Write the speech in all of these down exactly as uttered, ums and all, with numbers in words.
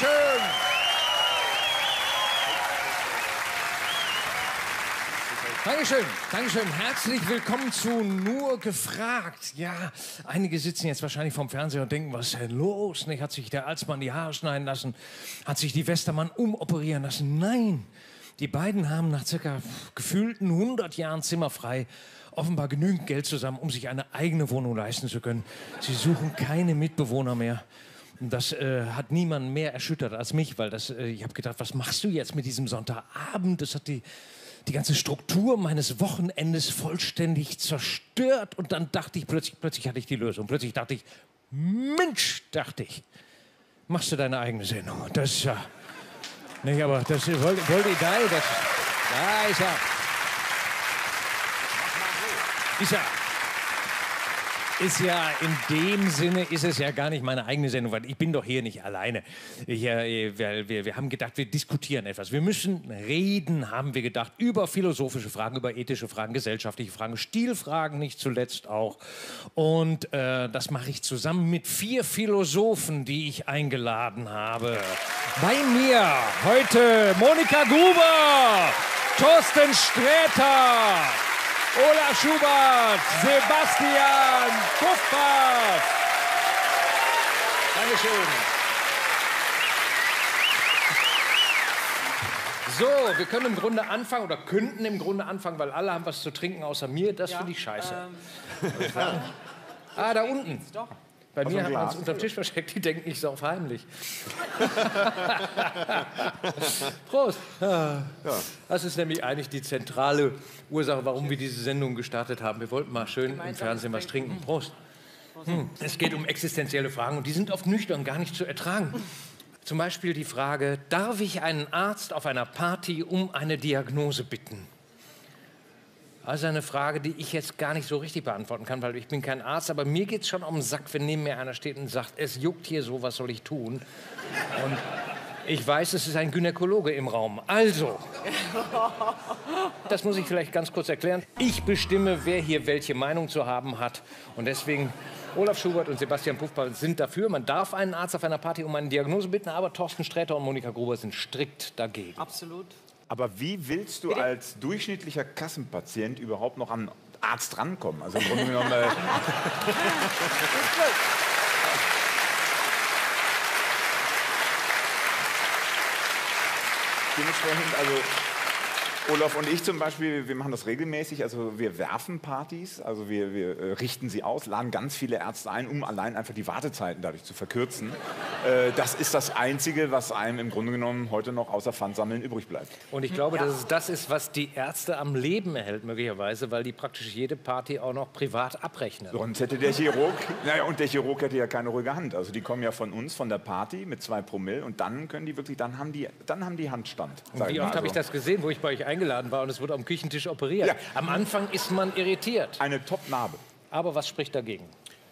Dankeschön. Dankeschön, Dankeschön. Herzlich willkommen zu Nur gefragt. Ja, einige sitzen jetzt wahrscheinlich vorm Fernseher und denken, was ist denn los? Nicht? Hat sich der Alsmann die Haare schneiden lassen? Hat sich die Westermann umoperieren lassen? Nein, die beiden haben nach circa gefühlten hundert Jahren zimmerfrei offenbar genügend Geld zusammen, um sich eine eigene Wohnung leisten zu können. Sie suchen keine Mitbewohner mehr. Das äh, hat niemanden mehr erschüttert als mich, weil das, äh, ich habe gedacht, was machst du jetzt mit diesem Sonntagabend? Das hat die, die ganze Struktur meines Wochenendes vollständig zerstört. Und dann dachte ich, plötzlich, plötzlich hatte ich die Lösung. Plötzlich dachte ich, Mensch, dachte ich, machst du deine eigene Sendung. Das ist ja... Nicht, aber das ist... Wollte ich da, das... Da ist er. Ist ja, ist ja in dem Sinne, ist es ja gar nicht meine eigene Sendung, weil ich bin doch hier nicht alleine. Ich, äh, wir, wir, wir haben gedacht, wir diskutieren etwas. Wir müssen reden, haben wir gedacht, über philosophische Fragen, über ethische Fragen, gesellschaftliche Fragen, Stilfragen nicht zuletzt auch. Und äh, das mache ich zusammen mit vier Philosophen, die ich eingeladen habe. Bei mir heute Monika Gruber, Torsten Sträter, Olaf Schubert, Sebastian Pufpaff. Dankeschön. So, wir können im Grunde anfangen oder könnten im Grunde anfangen, weil alle haben was zu trinken außer mir. Das ja, finde ich scheiße. Ähm, ah, da unten. Doch. Bei mir haben wir uns unter dem Tisch versteckt, die denken, ich sauf heimlich. Prost! Ja. Das ist nämlich eigentlich die zentrale Ursache, warum wir diese Sendung gestartet haben. Wir wollten mal schön im Fernsehen was trinken. Prost! Hm. Es geht um existenzielle Fragen und die sind oft nüchtern gar nicht zu ertragen. Zum Beispiel die Frage, darf ich einen Arzt auf einer Party um eine Diagnose bitten? Also eine Frage, die ich jetzt gar nicht so richtig beantworten kann, weil ich bin kein Arzt, aber mir geht es schon um den Sack, wenn neben mir einer steht und sagt, es juckt hier so, was soll ich tun? Und ich weiß, es ist ein Gynäkologe im Raum. Also, das muss ich vielleicht ganz kurz erklären. Ich bestimme, wer hier welche Meinung zu haben hat. Und deswegen, Olaf Schubert und Sebastian Pufpaff sind dafür. Man darf einen Arzt auf einer Party um eine Diagnose bitten, aber Torsten Sträter und Monika Gruber sind strikt dagegen. Absolut. Aber wie willst du als durchschnittlicher Kassenpatient überhaupt noch an einen Arzt rankommen? Also im Grunde genommen... Äh Dementsprechend, also Olaf und ich zum Beispiel, wir machen das regelmäßig. Also wir werfen Partys, also wir, wir äh, richten sie aus, laden ganz viele Ärzte ein, um allein einfach die Wartezeiten dadurch zu verkürzen. Äh, das ist das Einzige, was einem im Grunde genommen heute noch außer Pfandsammeln übrig bleibt. Und ich glaube, ja. dass es das ist, was die Ärzte am Leben erhält möglicherweise, weil die praktisch jede Party auch noch privat abrechnen. Sonst hätte der Chirurg, naja, und der Chirurg hätte ja keine ruhige Hand. Also die kommen ja von uns, von der Party mit zwei Promille und dann können die wirklich, dann haben die, dann haben die Handstand. Und wie oft also. habe ich das gesehen, wo ich bei euch eingeladen eingeladen war und es wurde am Küchentisch operiert. Ja. Am Anfang ist man irritiert. Eine Top-Narbe. Aber was spricht dagegen?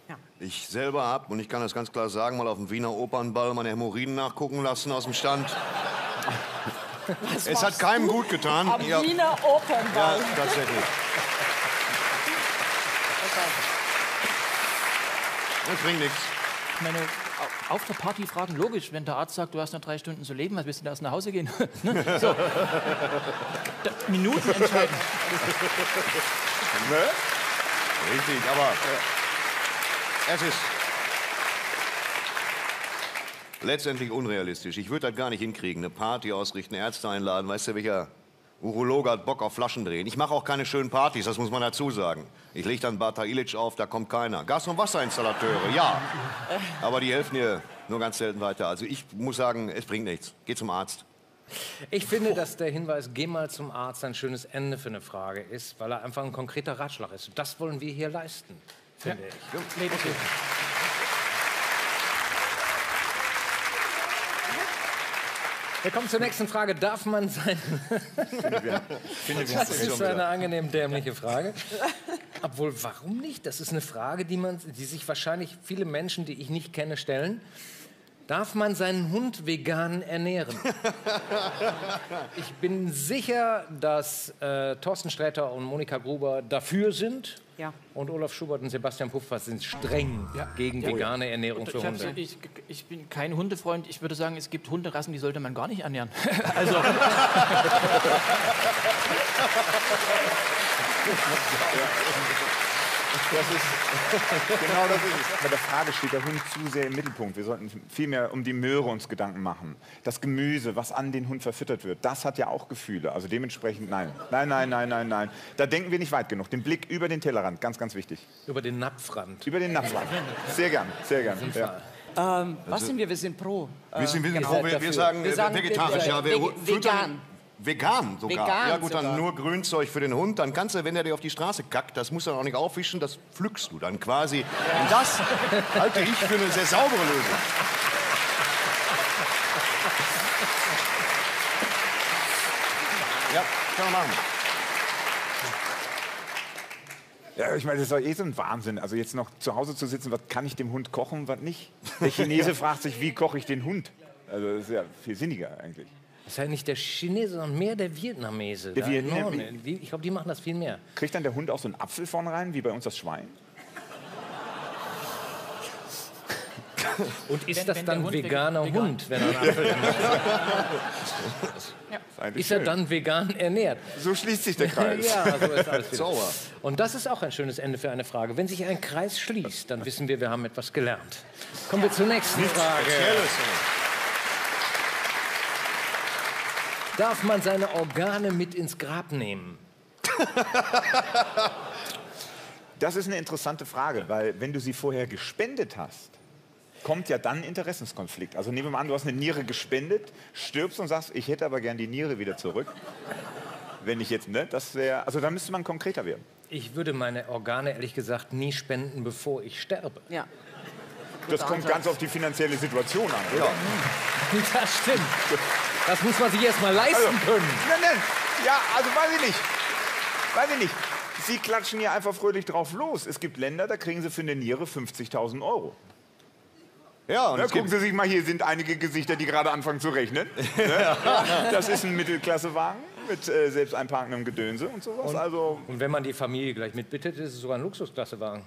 Ja. Ich selber habe, und ich kann das ganz klar sagen, mal auf dem Wiener Opernball meine Hämorrhoiden nachgucken lassen aus dem Stand. Was es hat keinem gut getan. Am ja. Wiener Opernball. Ja, tatsächlich. Das bringt nichts. Meine Auf der Party fragen, logisch, wenn der Arzt sagt, du hast noch drei Stunden zu leben, was willst du denn erst nach Hause gehen? Ne? So. Da, Minuten entscheiden. Ne? Richtig, aber ja. es ist letztendlich unrealistisch. Ich würde das gar nicht hinkriegen, eine Party ausrichten, Ärzte einladen, weißt du, welcher Urologe hat Bock auf Flaschen drehen. Ich mache auch keine schönen Partys, das muss man dazu sagen. Ich lege dann Bata Illich auf, da kommt keiner. Gas- und Wasserinstallateure, ja. Aber die helfen dir nur ganz selten weiter. Also ich muss sagen, es bringt nichts. Geh zum Arzt. Ich finde, dass der Hinweis, geh mal zum Arzt, ein schönes Ende für eine Frage ist, weil er einfach ein konkreter Ratschlag ist. Und das wollen wir hier leisten, finde ja. ich. Nee, okay. Wir kommen zur nächsten Frage. Darf man sein... Das ist eine angenehm dämliche Frage. Obwohl, warum nicht? Das ist eine Frage, die, man, die sich wahrscheinlich viele Menschen, die ich nicht kenne, stellen. Darf man seinen Hund vegan ernähren? Ich bin sicher, dass äh, Torsten Sträter und Monika Gruber dafür sind. Ja. Und Olaf Schubert und Sebastian Pufpaff sind streng ja. gegen ja. vegane Ernährung und für ich Hunde. Ich, ich bin kein Hundefreund. Ich würde sagen, es gibt Hunderassen, die sollte man gar nicht ernähren. Also. Das ist, genau das ist es. Bei der Frage steht der Hund zu sehr im Mittelpunkt. Wir sollten vielmehr um die Möhre uns Gedanken machen. Das Gemüse, was an den Hund verfüttert wird, das hat ja auch Gefühle. Also dementsprechend nein. Nein, nein, nein, nein, nein. Da denken wir nicht weit genug. Den Blick über den Tellerrand, ganz, ganz wichtig. Über den Napfrand. Über den Napfrand. Sehr gern, sehr gern. Ja. Ähm, was sind wir? Wir sind pro. Wir sind, wir sind pro. Wir, wir sagen, wir sagen vegetarisch. Ja, wir vegan. Vegan sogar. Vegan ja gut, dann sogar. Nur Grünzeug für den Hund. Dann kannst du, wenn er dir auf die Straße kackt, das musst du dann auch nicht aufwischen, das pflückst du dann quasi. Ja. Und das halte ich für eine sehr saubere Lösung. Ja, kann man machen. Ja, ich meine, das ist doch eh so ein Wahnsinn. Also jetzt noch zu Hause zu sitzen, was kann ich dem Hund kochen, was nicht? Der Chinese fragt sich, wie koche ich den Hund? Also das ist ja viel sinniger eigentlich. Das ist ja nicht der Chinese, sondern mehr der Vietnamese. Der Vietnamese. Ich glaube, die machen das viel mehr. Kriegt dann der Hund auch so einen Apfel vorne rein, wie bei uns das Schwein? Und ist wenn, das wenn dann Hund veganer vegan. Hund, wenn er einen Apfel ja. Ist, ist er dann vegan ernährt? So schließt sich der Kreis. Ja, so ist alles wieder. Und das ist auch ein schönes Ende für eine Frage. Wenn sich ein Kreis schließt, dann wissen wir, wir haben etwas gelernt. Kommen wir zur nächsten Frage. Darf man seine Organe mit ins Grab nehmen? Das ist eine interessante Frage, weil wenn du sie vorher gespendet hast, kommt ja dann ein Interessenskonflikt. Also nehmen wir mal an, du hast eine Niere gespendet, stirbst und sagst, ich hätte aber gern die Niere wieder zurück. Wenn ich jetzt, ne, das wäre, also da müsste man konkreter werden. Ich würde meine Organe ehrlich gesagt nie spenden, bevor ich sterbe. Ja. Das Guter kommt Ansatz. Ganz auf die finanzielle Situation an, oder? Ja. Das stimmt. Das muss man sich erst mal leisten also, können. Nein, nein. Ja, also weiß ich nicht. Weiß ich nicht. Sie klatschen hier einfach fröhlich drauf los. Es gibt Länder, da kriegen sie für eine Niere fünfzigtausend Euro. Ja, und Na, gucken Sie sich mal, hier sind einige Gesichter, die gerade anfangen zu rechnen. Ne? Das ist ein Mittelklassewagen mit äh, selbst einparkendem Gedönse und sowas. Und, also, und wenn man die Familie gleich mitbittet, ist es sogar ein Luxusklassewagen.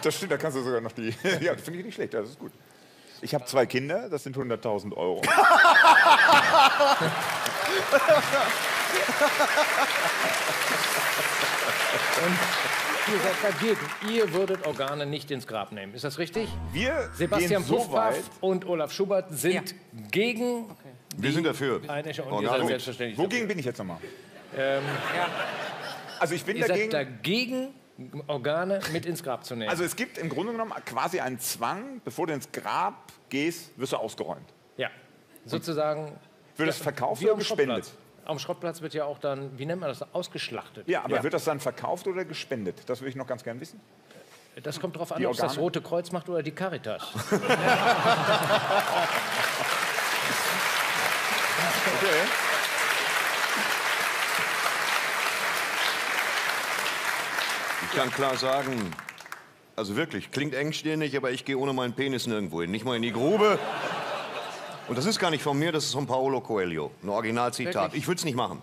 Das stimmt, da kannst du sogar noch die... Ja, finde ich nicht schlecht, das ist gut. Ich habe zwei Kinder, das sind hunderttausend Euro. Und ihr seid dagegen. Ihr würdet Organe nicht ins Grab nehmen. Ist das richtig? Wir Sebastian Pufpaff so und Olaf Schubert sind ja. gegen... Okay. Wir sind dafür. Eine und ihr seid selbstverständlich Wogegen dafür. Bin ich jetzt nochmal? Ähm, ja. Also ich bin ihr dagegen... Seid dagegen Organe mit ins Grab zu nehmen. Also es gibt im Grunde genommen quasi einen Zwang, bevor du ins Grab gehst, wirst du ausgeräumt. Ja, sozusagen. Wird das verkauft oder gespendet? Am Schrottplatz wird ja auch dann, wie nennt man das, ausgeschlachtet. Ja, aber ja. wird das dann verkauft oder gespendet? Das würde ich noch ganz gern wissen. Das kommt darauf an, ob das Rote Kreuz macht oder die Caritas. Okay. Ich kann klar sagen, also wirklich, klingt engstirnig, aber ich gehe ohne meinen Penis nirgendwo hin. Nicht mal in die Grube. Und das ist gar nicht von mir, das ist von Paolo Coelho. Ein Originalzitat. Wirklich? Ich würde es nicht machen.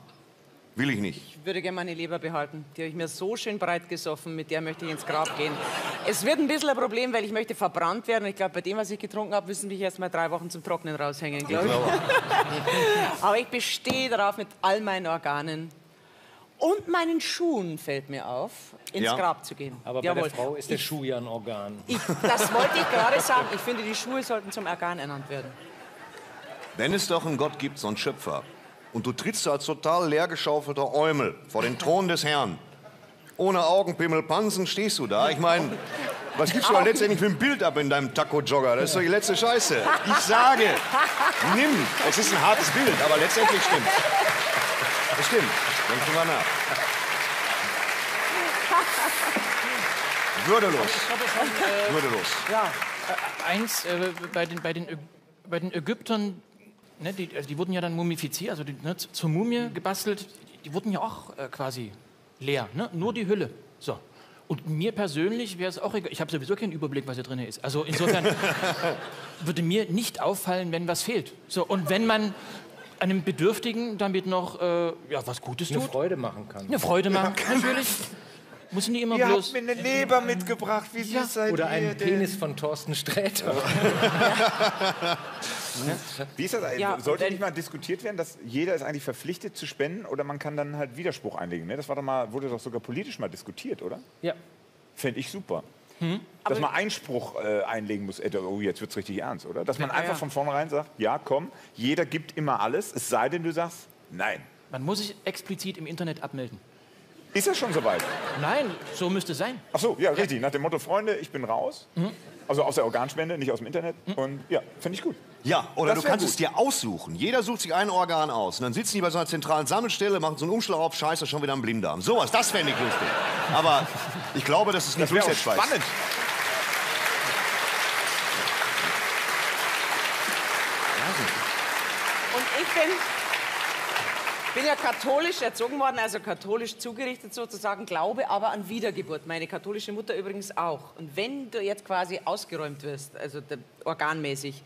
Will ich nicht. Ich würde gerne meine Leber behalten. Die habe ich mir so schön breit gesoffen, mit der möchte ich ins Grab gehen. Es wird ein bisschen ein Problem, weil ich möchte verbrannt werden. Ich glaube, bei dem, was ich getrunken habe, müssen mich erst mal drei Wochen zum Trocknen raushängen, glaube ich. Aber ich bestehe darauf mit all meinen Organen. Und meinen Schuhen fällt mir auf, ins ja. Grab zu gehen. Aber bei Jawohl. der Frau ist der ich, Schuh ja ein Organ. Ich, das wollte ich gerade sagen. Ich finde, die Schuhe sollten zum Organ ernannt werden. Wenn es doch einen Gott gibt, so einen Schöpfer, und du trittst als total leergeschaufelter Eumel vor den Thron des Herrn, ohne Augenpimmel, Pansen, stehst du da. Ich meine, was gibst du da letztendlich für ein Bild ab in deinem Taco-Jogger? Das ist doch die letzte Scheiße. Ich sage, nimm. Es ist ein hartes Bild, aber letztendlich stimmt. Das stimmt. Denk drüber nach. Würdelos. Äh, Würdelos. Ja. Äh, eins, äh, bei, den, bei, den Äg bei den Ägyptern, ne, die, also die wurden ja dann mumifiziert, also die, ne, zur Mumie gebastelt, die, die wurden ja auch äh, quasi leer, ne? Nur die Hülle. So. Und mir persönlich wäre es auch egal. Ich habe sowieso keinen Überblick, was hier drin ist. Also insofern würde mir nicht auffallen, wenn was fehlt. So, und wenn man einem Bedürftigen damit noch äh, ja, was Gutes tut. Eine Freude machen kann. Eine Freude machen kann, natürlich. Muss nicht immer ihr bloß... Ihr habt mir eine Leber mitgebracht, wie ja. süß seid Oder einen denn? Penis von Torsten Sträter. Ja. Wie ist das eigentlich? Ja, sollte nicht mal diskutiert werden, dass jeder ist eigentlich verpflichtet zu spenden oder man kann dann halt Widerspruch einlegen? Ne? Das war doch mal, wurde doch sogar politisch mal diskutiert, oder? Ja. Fände ich super. Hm? Dass aber man Einspruch äh, einlegen muss. Äh, oh, jetzt wird's richtig ernst, oder? Dass man ja, einfach ja. von vornherein sagt, ja, komm, jeder gibt immer alles, es sei denn, du sagst, nein. Man muss sich explizit im Internet abmelden. Ist das schon soweit? Nein, so müsste es sein. Ach so, ja, richtig. Ja. Nach dem Motto, Freunde, ich bin raus. Mhm. Also aus der Organspende, nicht aus dem Internet. Mhm. Und ja, finde ich gut. Ja, oder das du kannst gut. es dir aussuchen. Jeder sucht sich ein Organ aus. Und dann sitzen die bei so einer zentralen Sammelstelle, machen so einen Umschlag auf, scheiße, schon wieder ein Blinddarm. Sowas, das fände ich lustig. Aber ich glaube, das ist nicht durchsetzbar. Spannend. Und ich bin... Ich bin ja katholisch erzogen worden, also katholisch zugerichtet sozusagen, glaube aber an Wiedergeburt. Meine katholische Mutter übrigens auch. Und wenn du jetzt quasi ausgeräumt wirst, also organmäßig,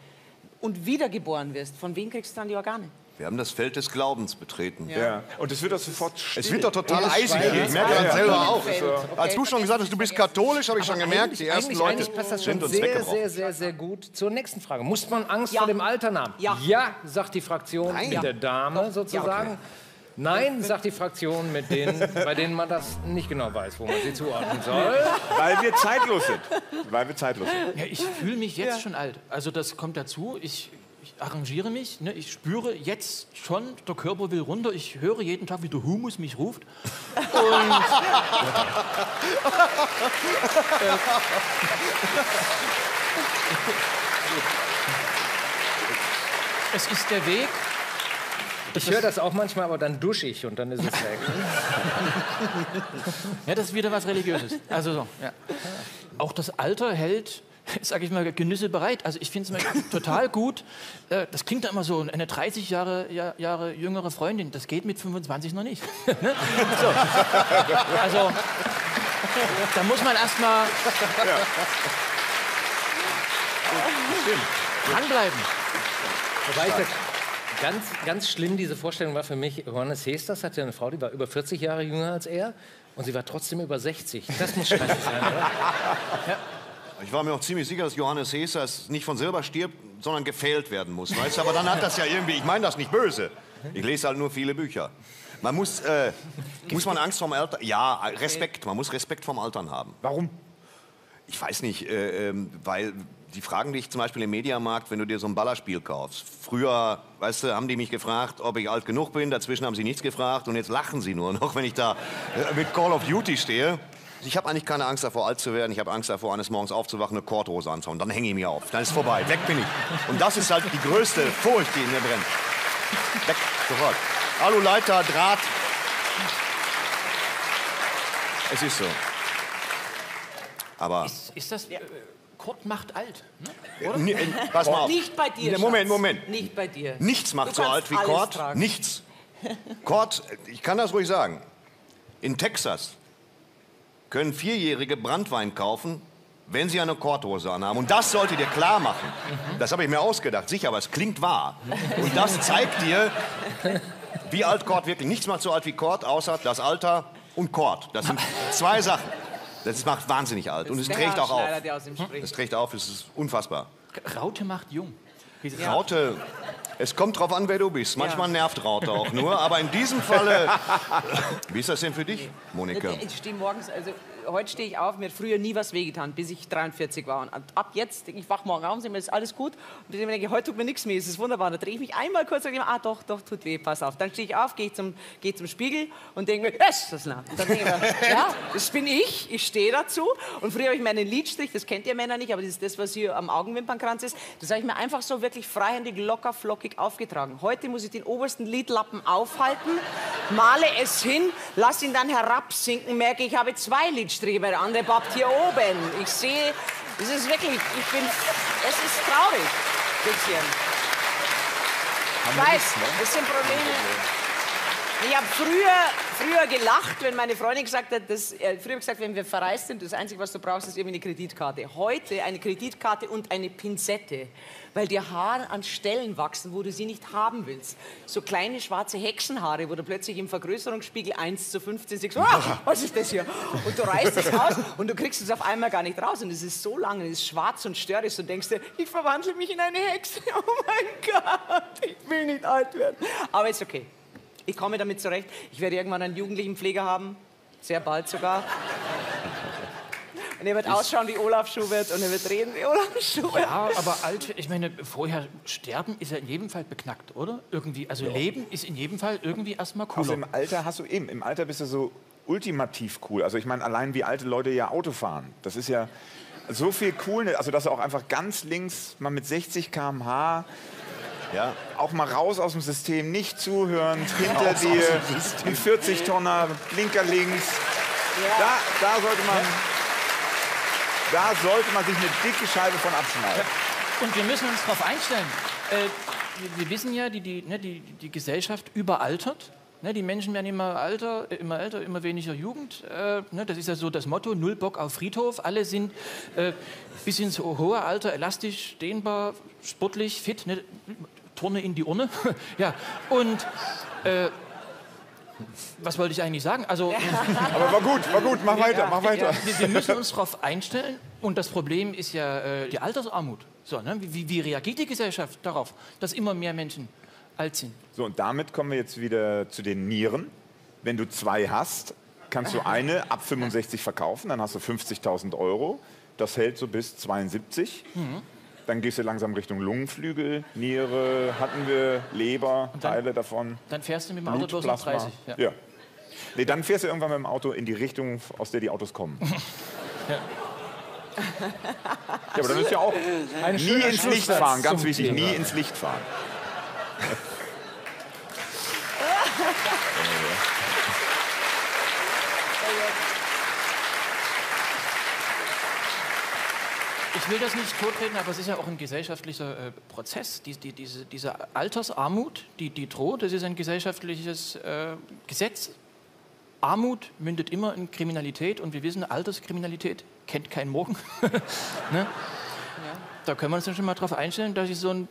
und wiedergeboren wirst, von wem kriegst du dann die Organe? Wir haben das Feld des Glaubens betreten. Ja. Ja. Und es wird doch sofort still. Es wird doch total ja, eisig. Ja. Ich merke ja, ja. das selber auch. Okay. Als du schon gesagt hast, du bist katholisch, habe ich aber schon gemerkt, die ersten Leute eigentlich passt das schon sind sehr, uns sehr, sehr, sehr gut. Zur nächsten Frage. Muss man Angst ja. vor dem Alter haben? Ja. ja, sagt die Fraktion Nein. mit der Dame sozusagen. Ja, okay. Nein, sagt die Fraktion, mit denen, bei denen man das nicht genau weiß, wo man sie zuordnen soll. Weil wir zeitlos sind. Weil wir zeitlos sind. Ja, ich fühle mich jetzt ja. schon alt. Also das kommt dazu. Ich Ich arrangiere mich, ne? Ich spüre jetzt schon, der Körper will runter. Ich höre jeden Tag, wie der Humus mich ruft. Und es ist der Weg. Ich höre das auch manchmal, aber dann dusche ich und dann ist es weg. Ja, das ist wieder was Religiöses. Also so, ja. Auch das Alter hält... sag ich mal, Genüsse bereit. Also ich finde es total gut. Das klingt da immer so, eine dreißig Jahre, Jahre jüngere Freundin, das geht mit fünfundzwanzig noch nicht. So. Also, da muss man erst mal ja. dranbleiben. Wobei ich das ganz, ganz schlimm, diese Vorstellung war für mich, Johannes Hesters hatte eine Frau, die war über vierzig Jahre jünger als er und sie war trotzdem über sechzig. Das muss scheiße sein, oder? Ja. Ich war mir auch ziemlich sicher, dass Johannes Hesters nicht von selber stirbt, sondern gefehlt werden muss. Weißt? Aber dann hat das ja irgendwie, ich meine das nicht böse. Ich lese halt nur viele Bücher. Man muss, äh, muss man Angst vorm Alter, ja, Respekt, man muss Respekt vorm Altern haben. Warum? Ich weiß nicht, äh, weil die fragen dich zum Beispiel im Mediamarkt, wenn du dir so ein Ballerspiel kaufst. Früher, weißt du, haben die mich gefragt, ob ich alt genug bin, dazwischen haben sie nichts gefragt und jetzt lachen sie nur noch, wenn ich da mit Call of Duty stehe. Ich habe eigentlich keine Angst davor, alt zu werden. Ich habe Angst davor, eines Morgens aufzuwachen, eine Korthose anzuhauen. Dann hänge ich mir auf. Dann ist es vorbei. Weg bin ich. Und das ist halt die größte Furcht, die in mir brennt. Weg. Sofort. Aluleiter, Draht. Es ist so. Aber... Ist, ist das... Äh, Kort macht alt, ne? Oder? N pass mal auf. Nicht bei dir, Moment, Moment. Nicht bei dir. Nichts macht so alt wie Kort. Tragen. Nichts. Kort, ich kann das ruhig sagen. In Texas... können Vierjährige Brandwein kaufen, wenn sie eine Korthose anhaben. Und das solltet ihr klar machen. Das habe ich mir ausgedacht, sicher, aber es klingt wahr. Und das zeigt dir, wie alt Kort wirklich. Nichts macht so alt wie Kort, außer das Alter und Kort. Das sind zwei Sachen. Das macht wahnsinnig alt. Und es trägt auch auf. Es trägt auf, es ist unfassbar. Raute macht jung. Raute... Es kommt drauf an, wer du bist. Manchmal ja. nervt Raute auch nur, aber in diesem Falle... Wie ist das denn für dich, okay. Monika? Ich stehe morgens, also heute stehe ich auf, mir hat früher nie was wehgetan, bis ich dreiundvierzig war. Und ab jetzt, ich wache morgen auf und sehe mir, ist alles gut. Und bis ich mir denke, heute tut mir nichts mehr, es ist wunderbar. Dann drehe ich mich einmal kurz und denke, ah doch, doch, tut weh, pass auf. Dann stehe ich auf, gehe zum, gehe zum Spiegel und denke mir, das ist das nah. Dann denke ich mir, ja, das bin ich, ich stehe dazu. Und früher habe ich meinen Lidstrich, das kennt ihr Männer nicht, aber das ist das, was hier am Augenwimpernkranz ist. Das habe ich mir einfach so wirklich freihändig, locker, flockig aufgetragen. Heute muss ich den obersten Lidlappen aufhalten, male es hin, lasse ihn dann herabsinken, merke, ich habe zwei Lidstriche, der andere pappt hier oben. Ich sehe, es ist wirklich, ich bin, es ist traurig, ein bisschen. Ich weiß, es sind Probleme. Ich habe früher, früher gelacht, wenn meine Freundin gesagt hat, dass, äh, früher gesagt, wenn wir verreist sind, das Einzige, was du brauchst, ist irgendwie eine Kreditkarte. Heute eine Kreditkarte und eine Pinzette, weil dir Haare an Stellen wachsen, wo du sie nicht haben willst. So kleine schwarze Hexenhaare, wo du plötzlich im Vergrößerungsspiegel eins zu fünfzehn siehst, oh, was ist das hier? Und du reißt es aus und du kriegst es auf einmal gar nicht raus. Und es ist so lange, es ist schwarz und störrisch und denkst dir, ich verwandle mich in eine Hexe. Oh mein Gott, ich will nicht alt werden. Aber ist okay. Ich komme damit zurecht. Ich werde irgendwann einen jugendlichen Pfleger haben. Sehr bald sogar. Und er wird ausschauen wie Olaf Schubert und er wird reden wie Olaf Schubert. Ja, aber alt, ich meine, vorher sterben ist ja in jedem Fall beknackt, oder? Irgendwie, also ja. Leben ist in jedem Fall irgendwie erstmal cool. Also im Alter hast du eben, im Alter bist du so ultimativ cool. Also ich meine, allein wie alte Leute ja Auto fahren. Das ist ja so viel cool, also dass du auch einfach ganz links mal mit sechzig Kilometer pro Stunde ja. Auch mal raus aus dem System, nicht zuhören, hinter raus dir, ein vierzig Tonner, Blinker links. Ja. Da, da, sollte man, da sollte man sich eine dicke Scheibe von abschneiden. Ja. Und wir müssen uns darauf einstellen. Äh, wir wissen ja, die, die, ne, die, die Gesellschaft überaltert. Ne, die Menschen werden immer älter, immer älter, immer weniger Jugend. Äh, ne, das ist ja so das Motto, null Bock auf Friedhof. Alle sind äh, bis ins hohe Alter elastisch, dehnbar, sportlich, fit. Ne? Turne in die Urne. Ja, und äh, was wollte ich eigentlich sagen? Also, aber war gut, war gut, mach weiter, ja, mach weiter. Ja, wir, wir müssen uns darauf einstellen und das Problem ist ja äh, die Altersarmut. So, ne? wie, wie reagiert die Gesellschaft darauf, dass immer mehr Menschen alt sind? So, und damit kommen wir jetzt wieder zu den Nieren. Wenn du zwei hast, kannst du eine ab fünfundsechzig verkaufen, dann hast du fünfzigtausend Euro. Das hält so bis zweiundsiebzig. Mhm. Dann gehst du langsam Richtung Lungenflügel, Niere, hatten wir, Leber, dann, Teile davon. Dann fährst du mit dem Auto durch dreißig. Ja. Ja. Nee, dann fährst du irgendwann mit dem Auto in die Richtung, aus der die Autos kommen. Ja. Ja, aber dann ist ja auch Eine nie ins Licht fahren, ganz wichtig, Thema. nie ins Licht fahren. Ich will das nicht totreden, aber es ist ja auch ein gesellschaftlicher äh, Prozess. Die, die, diese, diese Altersarmut, die, die droht, das ist ein gesellschaftliches äh, Gesetz. Armut mündet immer in Kriminalität und wir wissen, Alterskriminalität kennt keinen Morgen. Ne? Ja. Da können wir uns dann schon mal drauf einstellen, dass sich so ein,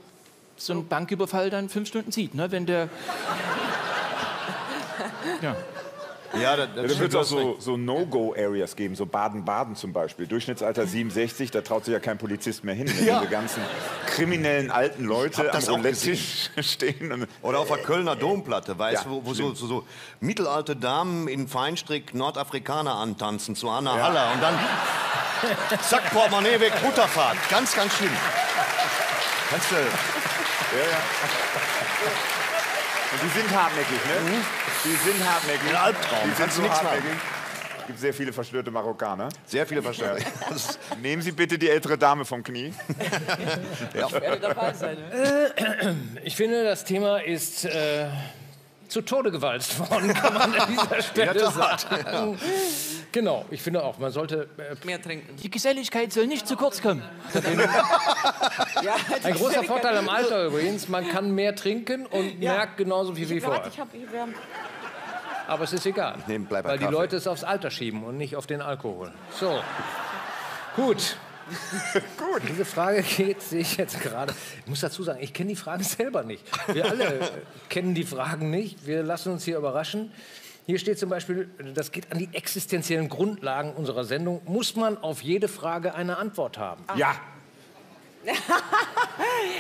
so ein Banküberfall dann fünf Stunden zieht, ne? Wenn der... Ja. Ja, da, da ja, wird es auch so, so No-Go-Areas geben, so Baden-Baden zum Beispiel. Durchschnittsalter siebenundsechzig, da traut sich ja kein Polizist mehr hin, wenn ja. diese ganzen kriminellen alten Leute am Roulette-Tisch stehen. Und oder auf der Kölner Domplatte, weißt du, ja, wo, wo so, so, so mittelalte Damen in Feinstrick Nordafrikaner antanzen zu Anna Haller. Ja. Und dann zack, Portemonnaie weg, Butterfahrt. Ganz, ganz schlimm. Ganz schlimm. Ja, ja. Und die sind hartnäckig, ne? Mhm. Die sind hartnäckig. Ein Albtraum. Die sind so hartnäckig. Es gibt sehr viele verstörte Marokkaner. Sehr viele verstörte. Ja. Nehmen Sie bitte die ältere Dame vom Knie. Ja. Ich werde dabei sein. Ne? Ich finde, das Thema ist äh, zu Tode gewalzt worden, kann man an dieser Stelle ja, sagen. Ja. Genau, ich finde auch, man sollte äh, mehr trinken. Die Geselligkeit soll nicht zu kurz kommen. Ja, ein großer Vorteil am Alter übrigens, man kann mehr trinken und ja. merkt genauso viel wie vorher. Ich hab, ich hab, Aber es ist egal, ich nehm, bleib weil die Kaffee. Leute es aufs Alter schieben und nicht auf den Alkohol. So, gut. Gut. Diese Frage geht, sehe ich jetzt gerade. Ich muss dazu sagen, ich kenne die Fragen selber nicht. Wir alle kennen die Fragen nicht, wir lassen uns hier überraschen. Hier steht zum Beispiel, das geht an die existenziellen Grundlagen unserer Sendung, muss man auf jede Frage eine Antwort haben? Ah. Ja.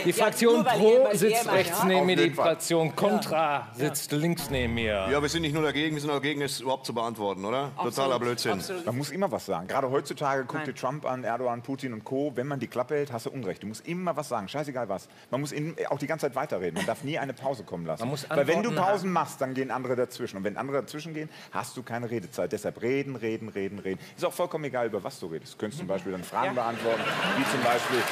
Die Fraktion ja, Pro sitzt rechts ja? neben mir, die Fraktion Contra ja. sitzt ja. links neben mir. Ja, wir sind nicht nur dagegen, wir sind auch dagegen, es überhaupt zu beantworten, oder? Absolut. Totaler Blödsinn. Absolut. Man muss immer was sagen. Gerade heutzutage, guck dir Trump an, Erdogan, Putin und Co. Wenn man die Klappe hält, hast du Unrecht. Du musst immer was sagen, scheißegal was. Man muss in, auch die ganze Zeit weiterreden. Man darf nie eine Pause kommen lassen. Man muss Weil wenn du Pausen haben. machst, dann gehen andere dazwischen. Und wenn andere dazwischen gehen, hast du keine Redezeit. Deshalb reden, reden, reden, reden. Ist auch vollkommen egal, über was du redest. Du könntest zum Beispiel dann Fragen ja. beantworten, wie zum Beispiel...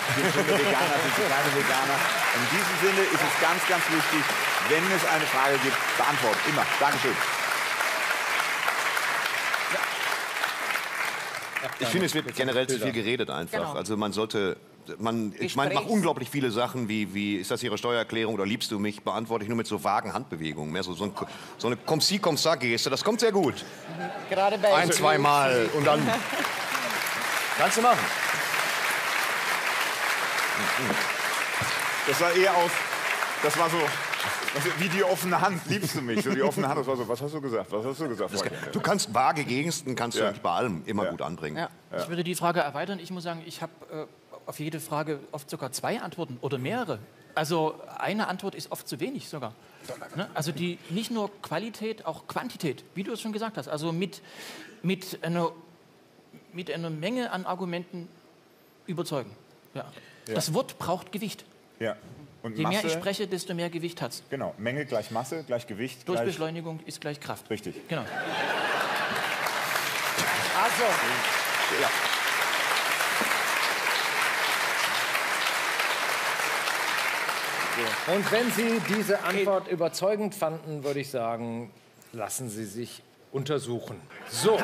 Veganer sind keine Veganer. In diesem Sinne ist es ganz, ganz wichtig, wenn es eine Frage gibt, beantworten. Immer. Dankeschön. Ich finde, es wird generell zu viel geredet einfach. Also man sollte man, ich meine, ich mache unglaublich viele Sachen, wie, wie ist das Ihre Steuererklärung oder liebst du mich, beantworte ich nur mit so vagen Handbewegungen. Mehr so, so, ein, so eine Comme-si-comme-ça-Geste, das kommt sehr gut. Gerade bei Ein, zweimal und dann kannst du machen. Das war eher aus, das war so... Also, wie die offene Hand, liebst du mich? So die offene Hand, das war so, was hast du gesagt? Was hast du gesagt? Kann, du kannst vage Gegenstände kannst ja. du nicht bei allem immer ja. gut anbringen. Ja. Ja. Ich würde die Frage erweitern. Ich muss sagen, ich habe äh, auf jede Frage oft sogar zwei Antworten oder mehrere. Also eine Antwort ist oft zu wenig sogar. Ne? Also die nicht nur Qualität, auch Quantität, wie du es schon gesagt hast. Also mit, mit, einer, mit einer Menge an Argumenten überzeugen. Ja. Ja. Das Wort braucht Gewicht. Ja. Und je Masse, mehr ich spreche, desto mehr Gewicht hat es. Genau, Menge gleich Masse, gleich Gewicht. Durch gleich Beschleunigung ist gleich Kraft. Richtig. Genau. Also. Ja. Und wenn Sie diese Antwort überzeugend fanden, würde ich sagen, lassen Sie sich untersuchen. So.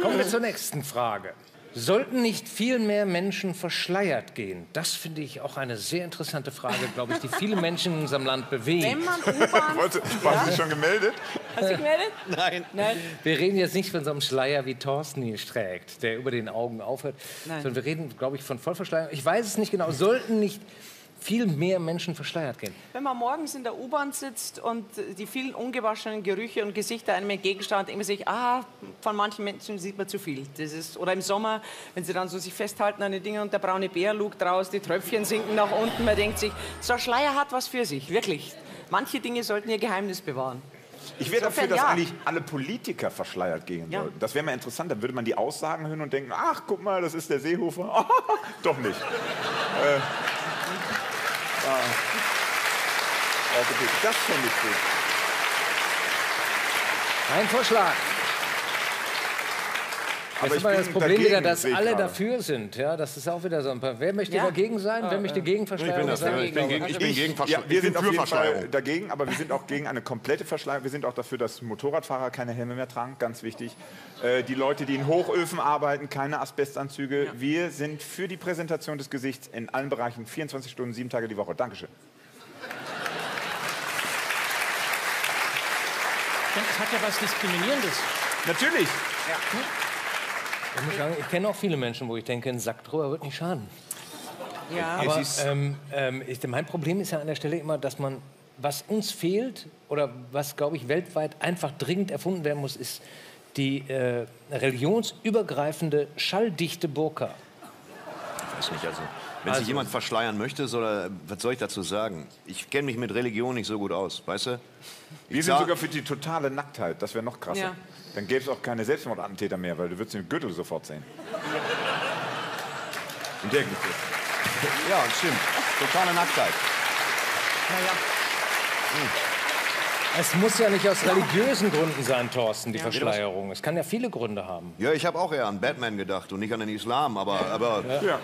Kommen wir zur nächsten Frage. Sollten nicht viel mehr Menschen verschleiert gehen? Das finde ich auch eine sehr interessante Frage, glaube ich, die viele Menschen in unserem Land bewegt. Wenn man U-Bahn... Wollte, warst du schon gemeldet? Hast du gemeldet? Nein. Nein. Wir reden jetzt nicht von so einem Schleier, wie Torsten ihn trägt, der über den Augen aufhört. Nein. Sondern wir reden, glaube ich, von Vollverschleierung. Ich weiß es nicht genau. Sollten nicht viel mehr Menschen verschleiert gehen? Wenn man morgens in der U-Bahn sitzt und die vielen ungewaschenen Gerüche und Gesichter einem entgegenstehen, immer sich, ah, von manchen Menschen sieht man zu viel. Das ist, oder im Sommer, wenn sie dann so sich festhalten an den Dingen und der braune Bär lugt raus, die Tröpfchen sinken nach unten, man denkt sich, so ein Schleier hat was für sich, wirklich. Manche Dinge sollten ihr Geheimnis bewahren. Ich wäre dafür, dass ja. eigentlich alle Politiker verschleiert gehen ja. sollten. Das wäre mal interessant, dann würde man die Aussagen hören und denken, ach, guck mal, das ist der Seehofer. Oh, doch nicht. äh, Das finde ich gut. Ein Vorschlag. Aber jetzt ist mal das Problem wieder, dass alle dafür sind. Ja, das ist auch wieder so ein paar. Wer möchte ja. dagegen sein? Wer möchte gegen Verschleierung sein? Ich bin gegen Verschleierung. Wir sind auf jeden Fall dagegen, aber wir sind auch gegen eine komplette Verschleierung. Wir sind auch dafür, dass Motorradfahrer keine Helme mehr tragen. Ganz wichtig. Äh, die Leute, die in Hochöfen arbeiten, keine Asbestanzüge. Ja. Wir sind für die Präsentation des Gesichts in allen Bereichen. vierundzwanzig Stunden, sieben Tage die Woche. Dankeschön. Das hat ja was Diskriminierendes. Natürlich. Ja. Ich muss sagen, ich kenne auch viele Menschen, wo ich denke, ein Sack drüber wird nicht schaden. Ja. Aber ähm, ähm, ich, mein Problem ist ja an der Stelle immer, dass man, was uns fehlt oder was, glaube ich, weltweit einfach dringend erfunden werden muss, ist die äh, religionsübergreifende, schalldichte Burka. Ich weiß nicht, also, wenn also, sich jemand verschleiern möchte, soll er, was soll ich dazu sagen? Ich kenne mich mit Religion nicht so gut aus, weißt du? Wir sind sogar für die totale Nacktheit, das wäre noch krasser. Ja. Dann gäbe es auch keine Selbstmordattentäter mehr, weil du würdest den Gürtel sofort sehen. Und der Gürtel. Ja, stimmt. Totale Nacktheit. Naja. Hm. Es muss ja nicht aus religiösen Gründen sein, Torsten, die ja. Verschleierung. Es kann ja viele Gründe haben. Ja, ich habe auch eher an Batman gedacht und nicht an den Islam, aber... aber ja.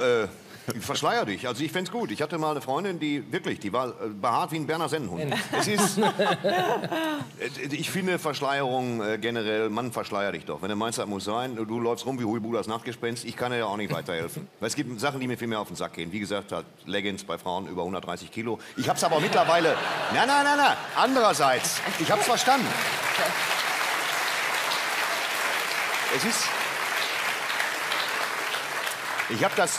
Ja. Äh, Ich verschleier dich. Also ich fände es gut. Ich hatte mal eine Freundin, die wirklich, die war behaart wie ein Berner Sennenhund. Es ist, ich finde Verschleierung äh, generell, Mann, verschleier dich doch. Wenn du meinst, das muss sein, du läufst rum wie Huibulas Nachtgespenst, ich kann dir ja auch nicht weiterhelfen. Weil es gibt Sachen, die mir viel mehr auf den Sack gehen. Wie gesagt, halt Leggings bei Frauen über hundertdreißig Kilo. Ich hab's aber mittlerweile, na, na, na, na, andererseits, ich hab's verstanden. Es ist, ich hab das...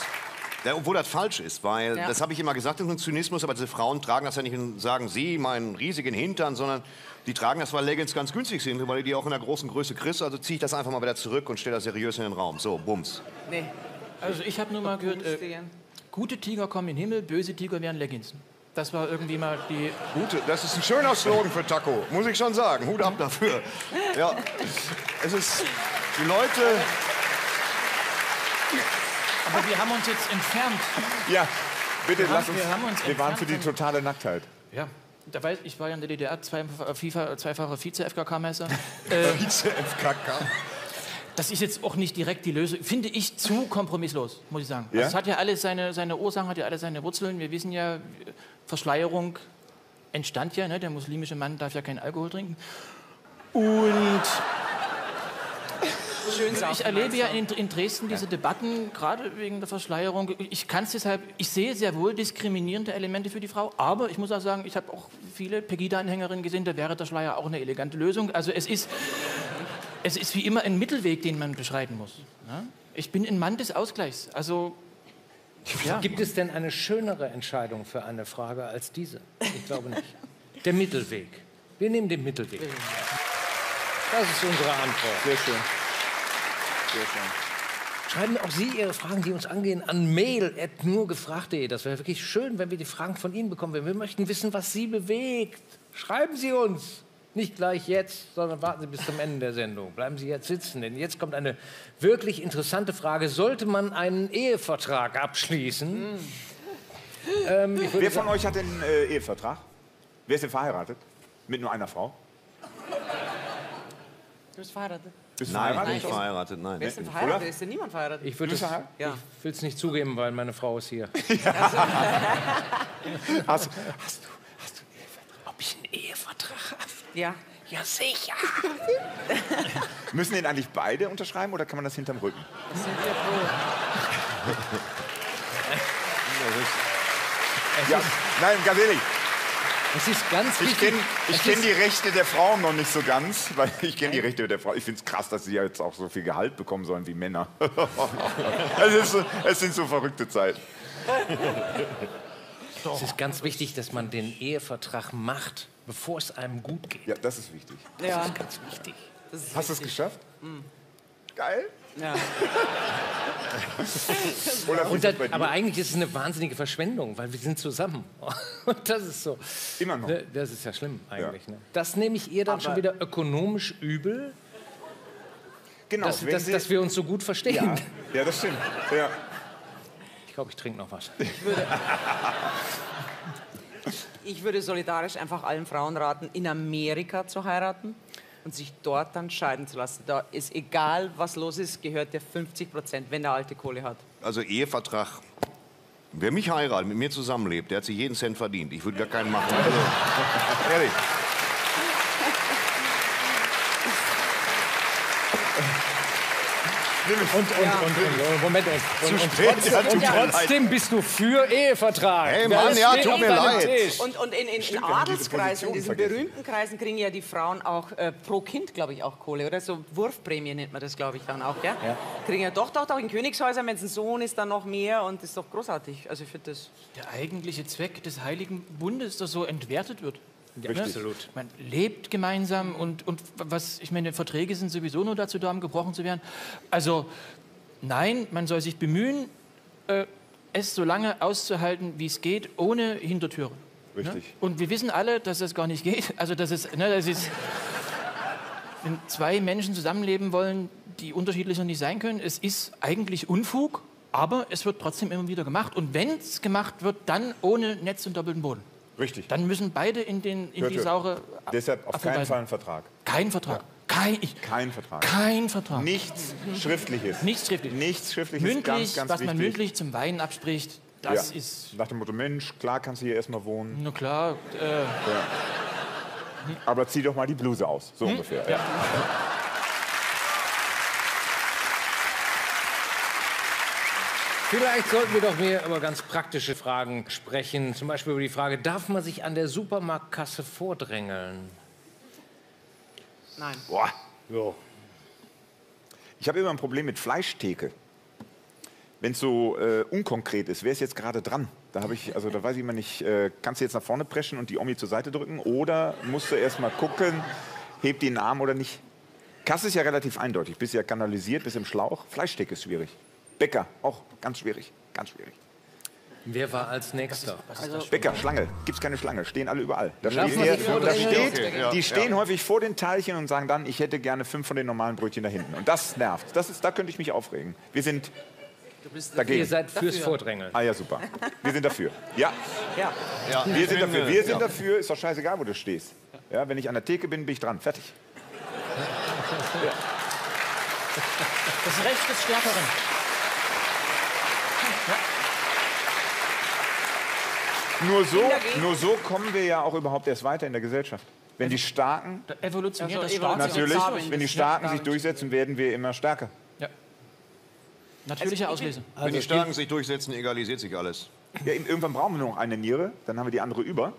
Ja, obwohl das falsch ist, weil ja. das habe ich immer gesagt, das ist ein Zynismus, aber diese Frauen tragen das ja nicht und sagen, sie, meinen riesigen Hintern, sondern die tragen das, weil Leggings ganz günstig sind, weil du die auch in der großen Größe kriegst, also ziehe ich das einfach mal wieder zurück und stelle das seriös in den Raum. So, bums. Nee. Also ich habe nur mal gehört, äh, gute Tiger kommen in den Himmel, böse Tiger wären Leggings. Das war irgendwie mal die... Gute, das ist ein schöner Slogan für Taco, muss ich schon sagen. Hut ab dafür. Ja, es ist... Die Leute... Aber wir haben uns jetzt entfernt. Ja, bitte wir lass haben, uns. Wir, haben uns wir waren für die totale Nacktheit. Ja, da weiß ich, war ja in der D D R zwei, FIFA, zweifacher Vize-F K K-Meister. äh, Vize-F K K. Das ist jetzt auch nicht direkt die Lösung. Finde ich zu kompromisslos, muss ich sagen. Ja? Also es hat ja alles seine, seine Ursachen, hat ja alle seine Wurzeln. Wir wissen ja, Verschleierung entstand ja. Ne? Der muslimische Mann darf ja keinen Alkohol trinken. Und schön sagen. Ich erlebe ja in, in Dresden diese Debatten, gerade wegen der Verschleierung. Ich kann es deshalb, ich sehe sehr wohl diskriminierende Elemente für die Frau, aber ich muss auch sagen, ich habe auch viele Pegida-Anhängerinnen gesehen, da wäre der Schleier auch eine elegante Lösung. Also es ist, es ist wie immer ein Mittelweg, den man beschreiten muss. Ich bin ein Mann des Ausgleichs. Also, ja. Gibt es denn eine schönere Entscheidung für eine Frage als diese? Ich glaube nicht. Der Mittelweg. Wir nehmen den Mittelweg. Das ist unsere Antwort. Sehr schön. Sehr schön. Schreiben auch Sie Ihre Fragen, die uns angehen, an mail at nurgefragt punkt de. Das wäre wirklich schön, wenn wir die Fragen von Ihnen bekommen. Wir möchten wissen, was Sie bewegt. Schreiben Sie uns. Nicht gleich jetzt, sondern warten Sie bis zum Ende der Sendung. Bleiben Sie jetzt sitzen, denn jetzt kommt eine wirklich interessante Frage. Sollte man einen Ehevertrag abschließen? Mhm. Ähm, ich Wer von sagen, euch hat einen äh, Ehevertrag? Wer ist denn verheiratet? Mit nur einer Frau? Du bist verheiratet. Bist du nein, verheiratet? Nicht verheiratet, nein. Wer ist denn verheiratet? Ist denn niemand verheiratet? Ich will es ja. nicht zugeben, weil meine Frau ist hier. Ja. Also. hast, hast du, hast du einen Ehevertrag? Ob ich einen Ehevertrag habe? Ja. Ja, sicher. Müssen den eigentlich beide unterschreiben oder kann man das hinterm Rücken? Das sind wir froh. Ja, nein, ganz ehrlich. Das ist ganz ich kenne kenn die Rechte der Frauen noch nicht so ganz, weil ich kenne die Rechte der Frauen. Ich finde es krass, dass sie jetzt auch so viel Gehalt bekommen sollen wie Männer. Es, ist so, es sind so verrückte Zeiten. Es ist ganz wichtig, dass man den Ehevertrag macht, bevor es einem gut geht. Ja, das ist wichtig. Das ja. ist ganz wichtig. Das ist Hast du es geschafft? Mhm. Geil. Ja. Und das, aber eigentlich ist es eine wahnsinnige Verschwendung, weil wir sind zusammen. Und das ist so. Immer noch. Das ist ja schlimm eigentlich. Ja. Ne? Das nehme ich ihr dann aber schon wieder ökonomisch übel, genau, dass, dass, dass wir uns so gut verstehen. Ja, ja das stimmt. Ja. Ich glaube, ich trinke noch was. Ich würde, ich würde solidarisch einfach allen Frauen raten, in Amerika zu heiraten. Und sich dort dann scheiden zu lassen. Da ist egal, was los ist, gehört der fünfzig Prozent, wenn der alte Kohle hat. Also Ehevertrag. Wer mich heiratet, mit mir zusammenlebt, der hat sich jeden Cent verdient. Ich würde gar keinen machen. Also, ehrlich. Und, und, ja. und, und, Moment, und, und, und, trotzdem, ja, und trotzdem bist du für Ehevertrag. Hey Mann, ja, tut mir leid. Und, und in, in, Stimmt, in Adelskreisen, in diesen vergessen. berühmten Kreisen, kriegen ja die Frauen auch äh, pro Kind, glaube ich, auch Kohle, oder? So Wurfprämie nennt man das, glaube ich, dann auch, gell? Ja. Kriegen ja doch, doch, doch in Königshäusern, wenn es ein Sohn ist, dann noch mehr und das ist doch großartig. Also für das. Der eigentliche Zweck des Heiligen Bundes, der so entwertet wird. Ja, absolut. Man lebt gemeinsam und, und was, ich meine, Verträge sind sowieso nur dazu da, um gebrochen zu werden. Also nein, man soll sich bemühen, äh, es so lange auszuhalten, wie es geht, ohne Hintertüren. Richtig. Ne? Und wir wissen alle, dass das gar nicht geht. Also dass es, ne, das ist, wenn zwei Menschen zusammenleben wollen, die unterschiedlicher nicht sein können, es ist eigentlich Unfug, aber es wird trotzdem immer wieder gemacht. Und wenn es gemacht wird, dann ohne Netz und doppelten Boden. Richtig. Dann müssen beide in, den, in hört, die saure. Deshalb auf keinen Fall einen Vertrag. Kein Vertrag. Ja. Kein, ich, kein Vertrag. Kein Vertrag. Nichts Schriftliches. Nichts Schriftliches. Nichts Schriftliches. Mündlich, ganz, ganz was wichtig. Man mündlich zum Weinen abspricht, das ja. ist. Nach dem Motto: Mensch, klar kannst du hier erstmal wohnen. Na klar. Äh. Ja. Aber zieh doch mal die Bluse aus. So hm? ungefähr. Ja. Ja. Vielleicht sollten wir doch mehr über ganz praktische Fragen sprechen. Zum Beispiel über die Frage, darf man sich an der Supermarktkasse vordrängeln? Nein. Boah. Jo. Ich habe immer ein Problem mit Fleischtheke. Wenn es so äh, unkonkret ist, wer ist jetzt gerade dran? Da habe ich, also da weiß ich immer nicht, äh, kannst du jetzt nach vorne preschen und die Omi zur Seite drücken? Oder musst du erst mal gucken, hebt die den Arm oder nicht? Kasse ist ja relativ eindeutig. Bist ja kanalisiert, bist im Schlauch. Fleischtheke ist schwierig. Bäcker, auch ganz schwierig, ganz schwierig. Wer war als Nächster? Also Bäcker, Schlange, gibt's keine Schlange, stehen alle überall. Da steht, eher, da steht, okay. Die stehen ja. häufig vor den Teilchen und sagen dann, ich hätte gerne fünf von den normalen Brötchen da hinten. Und das nervt, das ist, da könnte ich mich aufregen. Wir sind du bist dagegen. Ihr seid fürs dafür. Vordrängeln. Ah ja, super. Wir sind dafür. Ja, ja. ja. wir sind dafür, wir sind ja. dafür, ist doch scheißegal, wo du stehst. Ja, wenn ich an der Theke bin, bin ich dran, fertig. Ja. Das Recht des Stärkeren. Nur so, nur so kommen wir ja auch überhaupt erst weiter in der Gesellschaft. Wenn die Starken, evolutioniert also, das natürlich, wenn die Starken sich durchsetzen, werden wir immer stärker. Ja. Natürliche also, Auslese. Also wenn die Starken sich durchsetzen, egalisiert sich alles. Ja, irgendwann brauchen wir noch eine Niere, dann haben wir die andere über.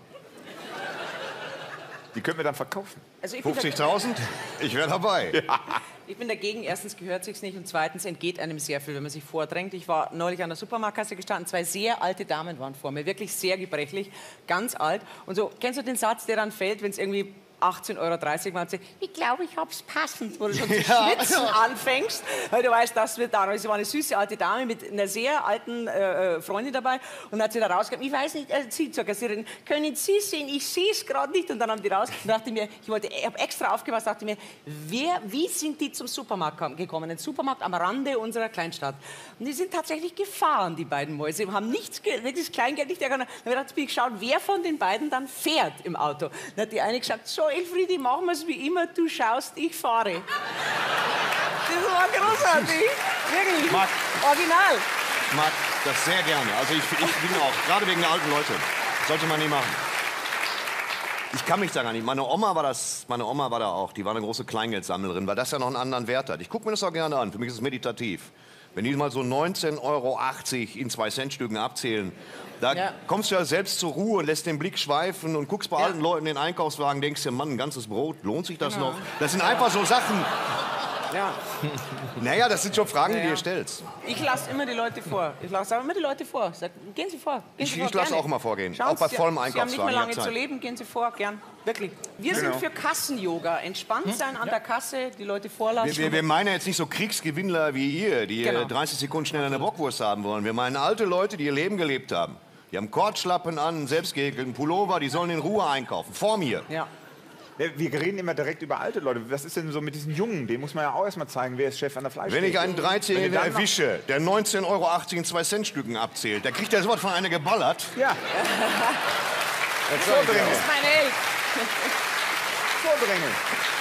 Die können wir dann verkaufen. Also fünfzigtausend? Ich wäre dabei. Ja. Ich bin dagegen. Erstens gehört sich's nicht und zweitens entgeht einem sehr viel, wenn man sich vordrängt. Ich war neulich an der Supermarktkasse gestanden. Zwei sehr alte Damen waren vor mir, wirklich sehr gebrechlich, ganz alt. Und so, kennst du den Satz, der dann fällt, wenn es irgendwie achtzehn Euro dreißig war und sie, ich glaube, ich hab's passend, wo du schon zu schwitzen ja. anfängst, weil du weißt, das wird da. Es war eine süße alte Dame mit einer sehr alten äh, Freundin dabei und hat sie da rausgegeben, ich weiß nicht, äh, sie zur Kassiererin, können Sie sehen, ich sehe es gerade nicht. Und dann haben die raus und dachte mir, ich wollte, ich habe extra aufgepasst, dachte mir, wer, wie sind die zum Supermarkt gekommen? Ein Supermarkt am Rande unserer Kleinstadt. Und die sind tatsächlich gefahren, die beiden Mäuse, und haben nichts, das Kleingeld nicht erkannt. Dann habe ich geschaut, wer von den beiden dann fährt im Auto. Dann hat die eine gesagt, so Elfriede, machen wir es wie immer, du schaust, ich fahre. Das war großartig, wirklich, Marc, original. Ich mag das sehr gerne, also ich, ich bin auch, gerade wegen der alten Leute, sollte man nie machen. Ich kann mich da gar nicht, meine Oma war das, meine Oma war da auch, die war eine große Kleingeldsammlerin, weil das ja noch einen anderen Wert hat. Ich gucke mir das auch gerne an, für mich ist es meditativ. Wenn die mal so neunzehn Euro achtzig in zwei Cent Stücken abzählen, da ja. kommst du ja selbst zur Ruhe und lässt den Blick schweifen und guckst bei ja. alten Leuten in den Einkaufswagen, denkst dir, Mann, ein ganzes Brot, lohnt sich das genau. noch? Das sind ja. einfach so Sachen. Ja. Naja, das sind schon Fragen, ja. die du dir stellst. Ich lasse immer die Leute vor. Ich lasse immer die Leute vor. Sag, gehen Sie vor. Gehen Sie ich vor, ich lasse auch immer vorgehen. Schauen auch bei vollem Sie Einkaufswagen. Sie haben nicht mehr lange zu leben, gehen Sie vor, gern. Wirklich. Wir genau. sind für Kassen-Yoga. Entspannt sein an ja. der Kasse, die Leute vorlassen. Wir, wir, wir meinen jetzt nicht so Kriegsgewinnler wie ihr, die genau. dreißig Sekunden schneller eine Bockwurst haben wollen. Wir meinen alte Leute, die ihr Leben gelebt haben. Die haben Kordschlappen an, selbstgehäkelten Pullover, die sollen in Ruhe einkaufen. Vor mir. Ja. Wir reden immer direkt über alte Leute. Was ist denn so mit diesen Jungen? Den muss man ja auch erstmal zeigen, wer ist Chef an der Fleischtheke. Wenn ich einen dreizehnjährigen erwische, der neunzehn Euro achtzig in zwei Cent Stücken abzählt, da kriegt der sowas von einer geballert. Ja. Vordringen. Das ist mein Held. Vordringen.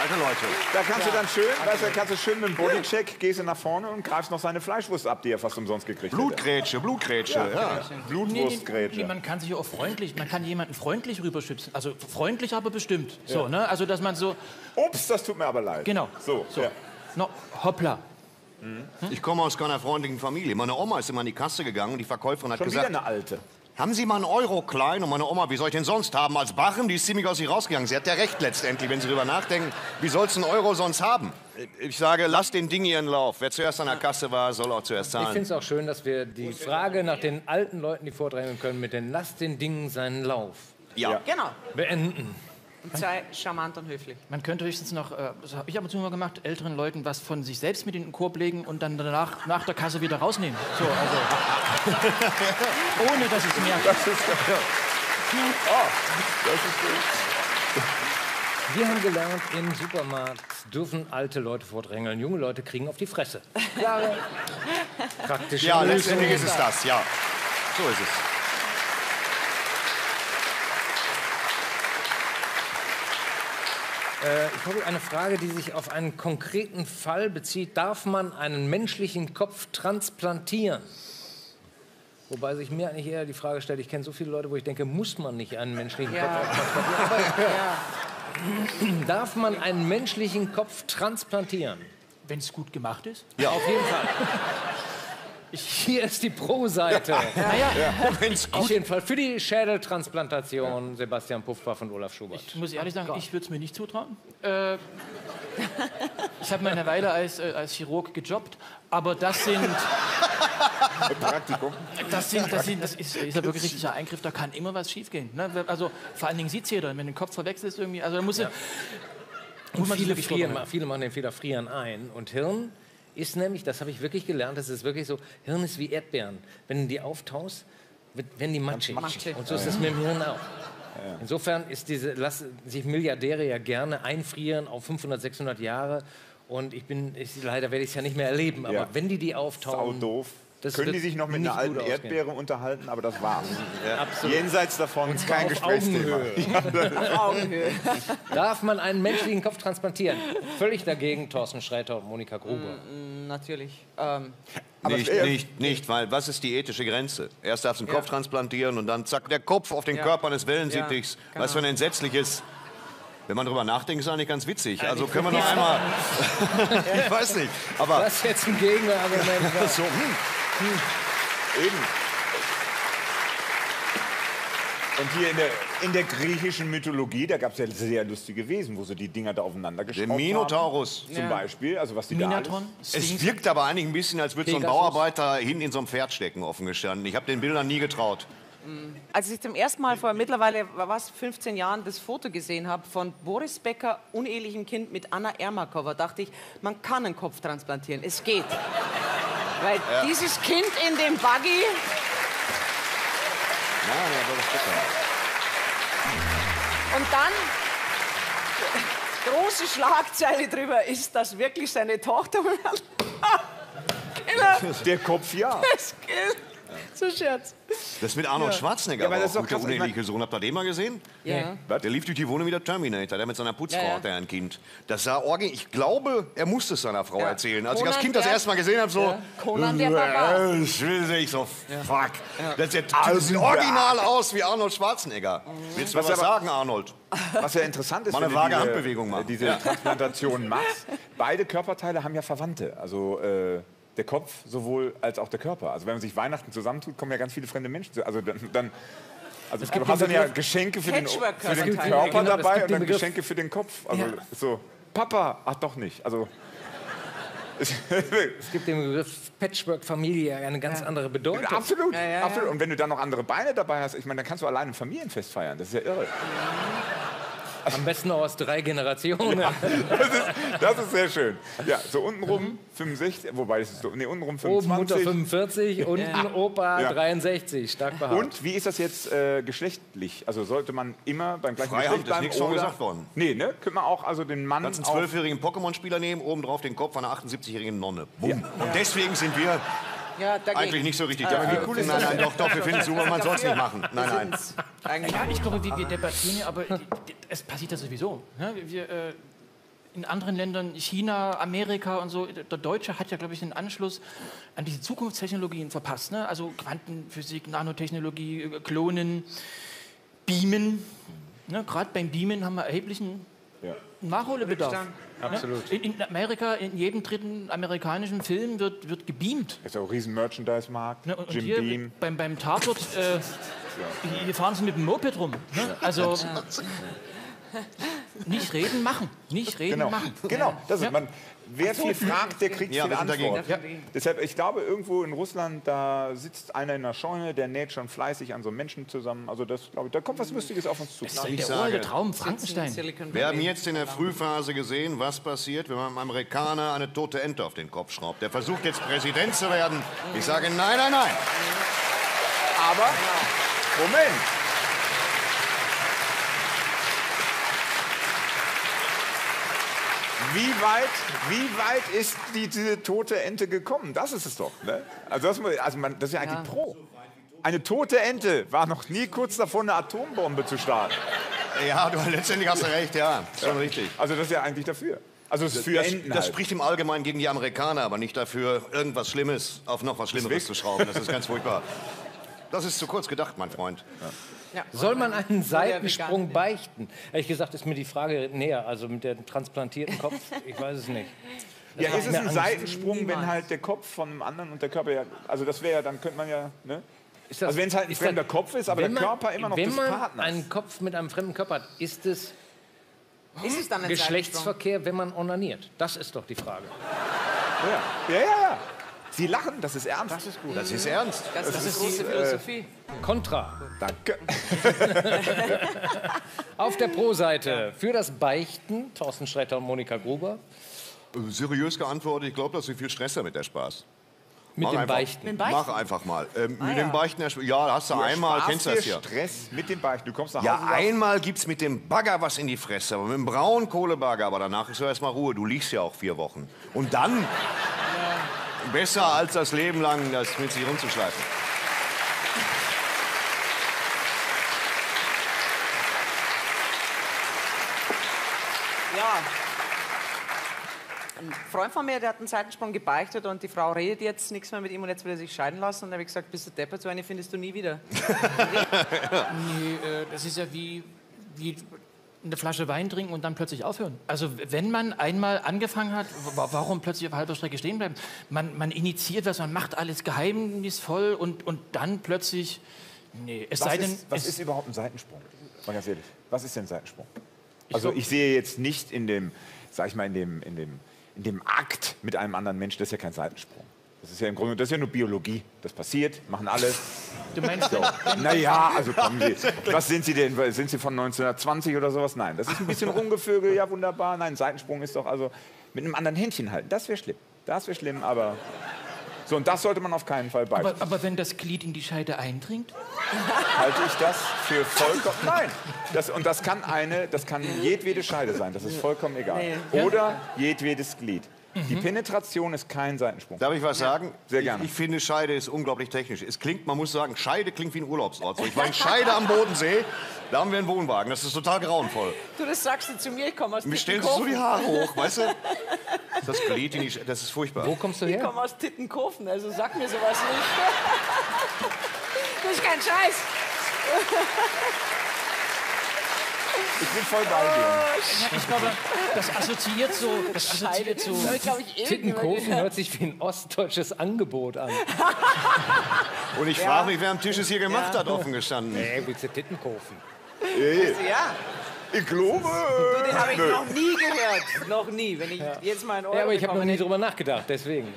Alte Leute. Da kannst ja. du dann schön, weißt du, kannst du schön mit dem Bodycheck, gehst du nach vorne und greifst noch seine Fleischwurst ab, die er fast umsonst gekriegt hat. Blutgrätsche, Blutgrätsche, ja. ja. Blutwurstgrätsche. Nee, nee, man kann sich auch freundlich, man kann jemanden freundlich rüberschubsen. Also freundlich, aber bestimmt. So, ja. ne? Also, dass man so. Ups, das tut mir aber leid. Genau. So. so. Ja. No, hoppla. Mhm. Ich komme aus keiner freundlichen Familie. Meine Oma ist immer in die Kasse gegangen und die Verkäuferin hat Schon gesagt. Wieder eine alte. Haben Sie mal einen Euro klein? Und meine Oma, wie soll ich den sonst haben? Als Bachen, die ist ziemlich aus sich rausgegangen. Sie hat ja recht letztendlich, wenn Sie darüber nachdenken. Wie sollst du einen Euro sonst haben? Ich sage, lass den Ding ihren Lauf. Wer zuerst an der Kasse war, soll auch zuerst zahlen. Ich finde es auch schön, dass wir die Frage nach den alten Leuten, die vordrängen können, mit den Lass den Dingen seinen Lauf. Ja. ja. Genau. Beenden. Und sei charmant und höflich. Man könnte höchstens noch, das habe ich ab und zu mal gemacht, älteren Leuten was von sich selbst mit in den Korb legen und dann danach nach der Kasse wieder rausnehmen. So, also. Ohne, dass ich es merke. Das ist, ja. oh, das ist gut. Wir haben gelernt, im Supermarkt dürfen alte Leute vordrängeln. Junge Leute kriegen auf die Fresse. Klare, praktische Ja, letztendlich ist es das, ja. So ist es. Ich habe eine Frage, die sich auf einen konkreten Fall bezieht. Darf man einen menschlichen Kopf transplantieren? Wobei sich mir eigentlich eher die Frage stellt, ich kenne so viele Leute, wo ich denke, muss man nicht einen menschlichen ja. Kopf transplantieren? Ja. Darf man einen menschlichen Kopf transplantieren? Wenn es gut gemacht ist? Ja, auf jeden Fall. Hier ist die Pro-Seite. Ja. Naja, ja. Auf jeden Fall für die Schädeltransplantation Sebastian Pufpaff und Olaf Schubert. Ich muss ehrlich sagen, ich würde es mir nicht zutrauen. Äh, ich habe meine Weile als, äh, als Chirurg gejobbt, aber das sind... Praktikum. Das, sind, das, sind, das ist, ist ja wirklich ein richtiger Eingriff, da kann immer was schiefgehen. Ne? Also, vor allen Dingen sieht es jeder, wenn du den Kopf verwechselst irgendwie. Also, da muss ja. Und und viele, frieren, viele machen den Fehler, frieren ein und Hirn... ist nämlich, das habe ich wirklich gelernt, das ist wirklich so, Hirn ist wie Erdbeeren. Wenn du die auftaust, werden die matschig. matschig. Und so ist es mit dem Hirn auch. Insofern ist diese, lassen sich Milliardäre ja gerne einfrieren auf fünfhundert, sechshundert Jahre. Und ich bin, ich, leider werde ich es ja nicht mehr erleben, aber ja. wenn die die auftauen... Sau doof. Das können die sich noch mit einer alten Erdbeere ausgehen. unterhalten, aber das war's. Ja. Jenseits davon ist kein Gesprächsthema. Auf Augenhöhe. Darf man einen menschlichen Kopf transplantieren? Völlig dagegen, Torsten Sträter und Monika Gruber. Mm, natürlich. Ähm, Aber nicht, er, nicht, nicht, weil was ist die ethische Grenze? Erst darfst du den ja. Kopf transplantieren und dann zack, der Kopf auf den ja. Körper eines Wellensittachs. Ja, genau. Was für ein entsetzliches... Wenn man drüber nachdenkt, ist das eigentlich ganz witzig. Also können wir noch einmal... Ich weiß nicht, aber... Was jetzt ein Gegenargument war. So, hm. Hm. Eben. Und hier in der, in der griechischen Mythologie, da gab es ja sehr lustige Wesen, wo so die Dinger da aufeinander geschraubt haben. Der Minotaurus zum ja. Beispiel, also was die Minatron, da alles. Es wirkt aber eigentlich ein bisschen, als würde so ein Bauarbeiter hinten in so einem Pferd stecken, offen gestanden. Ich habe den Bildern nie getraut. Als ich zum ersten Mal vor mittlerweile was, fünfzehn Jahren das Foto gesehen habe von Boris Becker, unehelichem Kind mit Anna Ermakova, dachte ich, man kann einen Kopf transplantieren, es geht. Weil ja. dieses Kind in dem Buggy... Ja, ja, Boris Becker. Und dann, große Schlagzeile drüber, ist das wirklich seine Tochter? Der Kopf, ja. Das geht. So Scherz. Das mit Arnold ja. Schwarzenegger, ja, das auch guter uneheliche Sohn. Habt ihr den mal gesehen? Ja. Der lief durch die Wohnung wie der Terminator, der mit seiner Putzfrau ja, ja. hatte ein Kind. Das sah Orgel. Ich glaube, er musste es seiner Frau ja. erzählen. Als Conan, ich als Kind das erste Mal gesehen habe, so... Ja. Conan, der Papa. Ich will nicht so, fuck. Ja. Das sieht also original aus wie Arnold Schwarzenegger. Mhm. Willst du was, was sagen, Arnold? Was ja interessant ist, mal eine vage Handbewegung machen. Diese ja. Transplantation machst. Beide Körperteile haben ja Verwandte, also... Äh, der Kopf sowohl als auch der Körper. Also wenn man sich Weihnachten zusammentut, kommen ja ganz viele fremde Menschen zu. Also dann, dann also es gibt hast dann ja Geschenke für den, für den Körper genau, dabei und dann Geschenke für den Kopf. Also ja. so, Papa, ach doch nicht. Also es gibt den Begriff Patchwork-Familie eine ganz ja. andere Bedeutung. Absolut, ja, ja, ja. absolut. Und wenn du dann noch andere Beine dabei hast, ich meine, dann kannst du allein ein Familienfest feiern. Das ist ja irre. Ja. Am besten auch aus drei Generationen. Ja, das, ist, das ist sehr schön. Ja, so untenrum fünfundsechzig, wobei das ist so, nee, untenrum fünfundzwanzig. Oben Mutter fünfundvierzig, unten ja. Opa ja. dreiundsechzig, stark behaart. Und wie ist das jetzt äh, geschlechtlich? Also sollte man immer beim gleichen Freiheit Geschlecht bleiben? Ist nichts gesagt worden. Nee, ne? Könnte man auch also den Mann... Kannst einen zwölfjährigen Pokémon-Spieler nehmen, obendrauf den Kopf einer achtundsiebzigjährigen Nonne. Boom. Ja. Und deswegen sind wir... Ja, eigentlich nicht so richtig. Ja, aber wie cool ist das? Nein, nein, doch, doch, wir finden es super, man soll es nicht machen. Nein, nein. Ja, ich glaube, wir, wir debattieren hier, aber es passiert ja sowieso. Wir, äh, in anderen Ländern, China, Amerika und so, der Deutsche hat ja, glaube ich, den Anschluss an diese Zukunftstechnologien verpasst. Ne? Also Quantenphysik, Nanotechnologie, Klonen, Beamen. Ne? Gerade beim Beamen haben wir erheblichen ja. Nachholbedarf. Absolut. In Amerika, in jedem dritten amerikanischen Film wird, wird gebeamt. Das ist auch ein riesen Merchandise-Markt, ne, Jim hier Beam. Beim, beim Tatort, äh, ja. hier fahren sie mit dem Moped rum. Ne? Also ja. nicht reden, machen. Nicht reden, genau. machen. Genau, das ist, man, wer so, viel fragt, der kriegt ja, viel Antwort. Ja. Deshalb, ich glaube, irgendwo in Russland, da sitzt einer in der Scheune, der näht schon fleißig an so Menschen zusammen. Also das, glaube ich, da kommt was Lustiges auf uns zu. Das ist der hohle Traum, Frankenstein. Wir haben jetzt in der Frühphase gesehen, was passiert, wenn man einem Amerikaner eine tote Ente auf den Kopf schraubt. Der versucht jetzt Präsident zu werden. Ich sage nein, nein, nein. Aber, Moment. Wie weit, wie weit ist die, diese tote Ente gekommen? Das ist es doch. Ne? Also, das, also man, das ist ja eigentlich ja. pro. Eine tote Ente war noch nie kurz davor, eine Atombombe zu starten. Ja, du letztendlich hast du recht, ja. Schon ja. richtig. Also das ist ja eigentlich dafür. Also das, für das, Enten das halt. Spricht im Allgemeinen gegen die Amerikaner, aber nicht dafür, irgendwas Schlimmes auf noch was Schlimmeres zu schrauben. Das ist ganz furchtbar. Das ist zu kurz gedacht, mein Freund. Ja. Ja. Soll man einen Seitensprung beichten? Ehrlich gesagt ist mir die Frage näher, also mit dem transplantierten Kopf, ich weiß es nicht. Das ja, ist es ein Angst. Seitensprung, Niemals. Wenn halt der Kopf von einem anderen und der Körper, ja, also das wäre ja, dann könnte man ja, ne? Ist das, also wenn es halt ein fremder das, Kopf ist, aber der man, Körper immer noch des Partners. Wenn man einen Kopf mit einem fremden Körper hat, ist es, ist es dann ein Geschlechtsverkehr, wenn man onaniert? Das ist doch die Frage. Ja, ja, ja. ja. Sie lachen, das ist ernst. Das ist gut. Das ist ernst. Das, das, das ist große Philosophie. Kontra. Danke. Auf der Pro-Seite für das Beichten, Torsten Sträter und Monika Gruber. Seriös geantwortet, ich glaube, das ist viel Stress damit, der Spaß. Mit Mach dem einfach, Beichten? Mit Beichten? Mach einfach mal. Ähm, ah, mit ja. dem Beichten, ja, hast du, du einmal, kennst du das hier. Stress mit dem Beichten, du kommst nach Hause. Ja, einmal gibt's mit dem Bagger was in die Fresse, aber mit dem Braunkohlebagger, aber danach ist ja erstmal Ruhe, du liegst ja auch vier Wochen. Und dann... Besser als das Leben lang, das mit sich rumzuschleifen. Ja. Freund von mir, der hat einen Seitensprung gebeichtet und die Frau redet jetzt nichts mehr mit ihm und jetzt will er sich scheiden lassen. Und da habe ich gesagt, bist du deppert, so eine findest du nie wieder. Nee, äh, das ist ja wie, wie eine Flasche Wein trinken und dann plötzlich aufhören. Also wenn man einmal angefangen hat, warum plötzlich auf halber Strecke stehen bleiben? Man, man initiiert was, man macht alles geheimnisvoll und, und dann plötzlich... Nee, es was sei denn... Ist, was es ist überhaupt ein Seitensprung? Mal ganz ehrlich, was ist denn ein Seitensprung? Also ich sehe jetzt nicht in dem, sag ich mal, in dem, in dem, in dem Akt mit einem anderen Menschen, das ist ja kein Seitensprung. Das ist ja im Grunde, das ist ja nur Biologie. Das passiert, machen alle. Du meinst so. Naja, also kommen Sie. Was sind Sie denn? Sind Sie von neunzehnhundertzwanzig oder sowas? Nein, das ist ein bisschen Rumgevögel, ja wunderbar. Nein, Seitensprung ist doch also mit einem anderen Händchen halten. Das wäre schlimm. Das wäre schlimm, aber... So, und das sollte man auf keinen Fall beichten. Aber, aber wenn das Glied in die Scheide eindringt? Halte ich das für vollkommen... Nein! Das, und das kann eine, das kann jedwede Scheide sein, das ist vollkommen egal. Nee. Oder jedwedes Glied. Mhm. Die Penetration ist kein Seitensprung. Darf ich was sagen? Ja. Sehr gerne. Ich, ich finde, Scheide ist unglaublich technisch. Es klingt, man muss sagen, Scheide klingt wie ein Urlaubsort. So, ich war in Scheide am Bodensee, da haben wir einen Wohnwagen. Das ist total grauenvoll. Du, das sagst du zu mir, ich komme aus Tittenkofen. Mir stellst du so die Haare hoch, weißt du? Das Glied in die Scheide, das ist furchtbar. Wo kommst du her? Ich komme aus Tittenkofen, also sag mir sowas nicht. Das ist kein Scheiß. Ich bin voll bei dir. Oh, ich glaube, das assoziiert so. Das assoziiert so. Tittenkofen hört sich wie ein ostdeutsches Angebot an. Und ich ja. frage mich, wer am Tisch es hier gemacht ja. hat, offen gestanden. Nee, willst du Tittenkofen? Hey. Also, ja. Ich glaube. Du, den habe ich noch nie gehört. Noch nie. Wenn ich ja. jetzt mal in Ordnung. Ja, aber ich habe noch nie drüber nachgedacht, deswegen.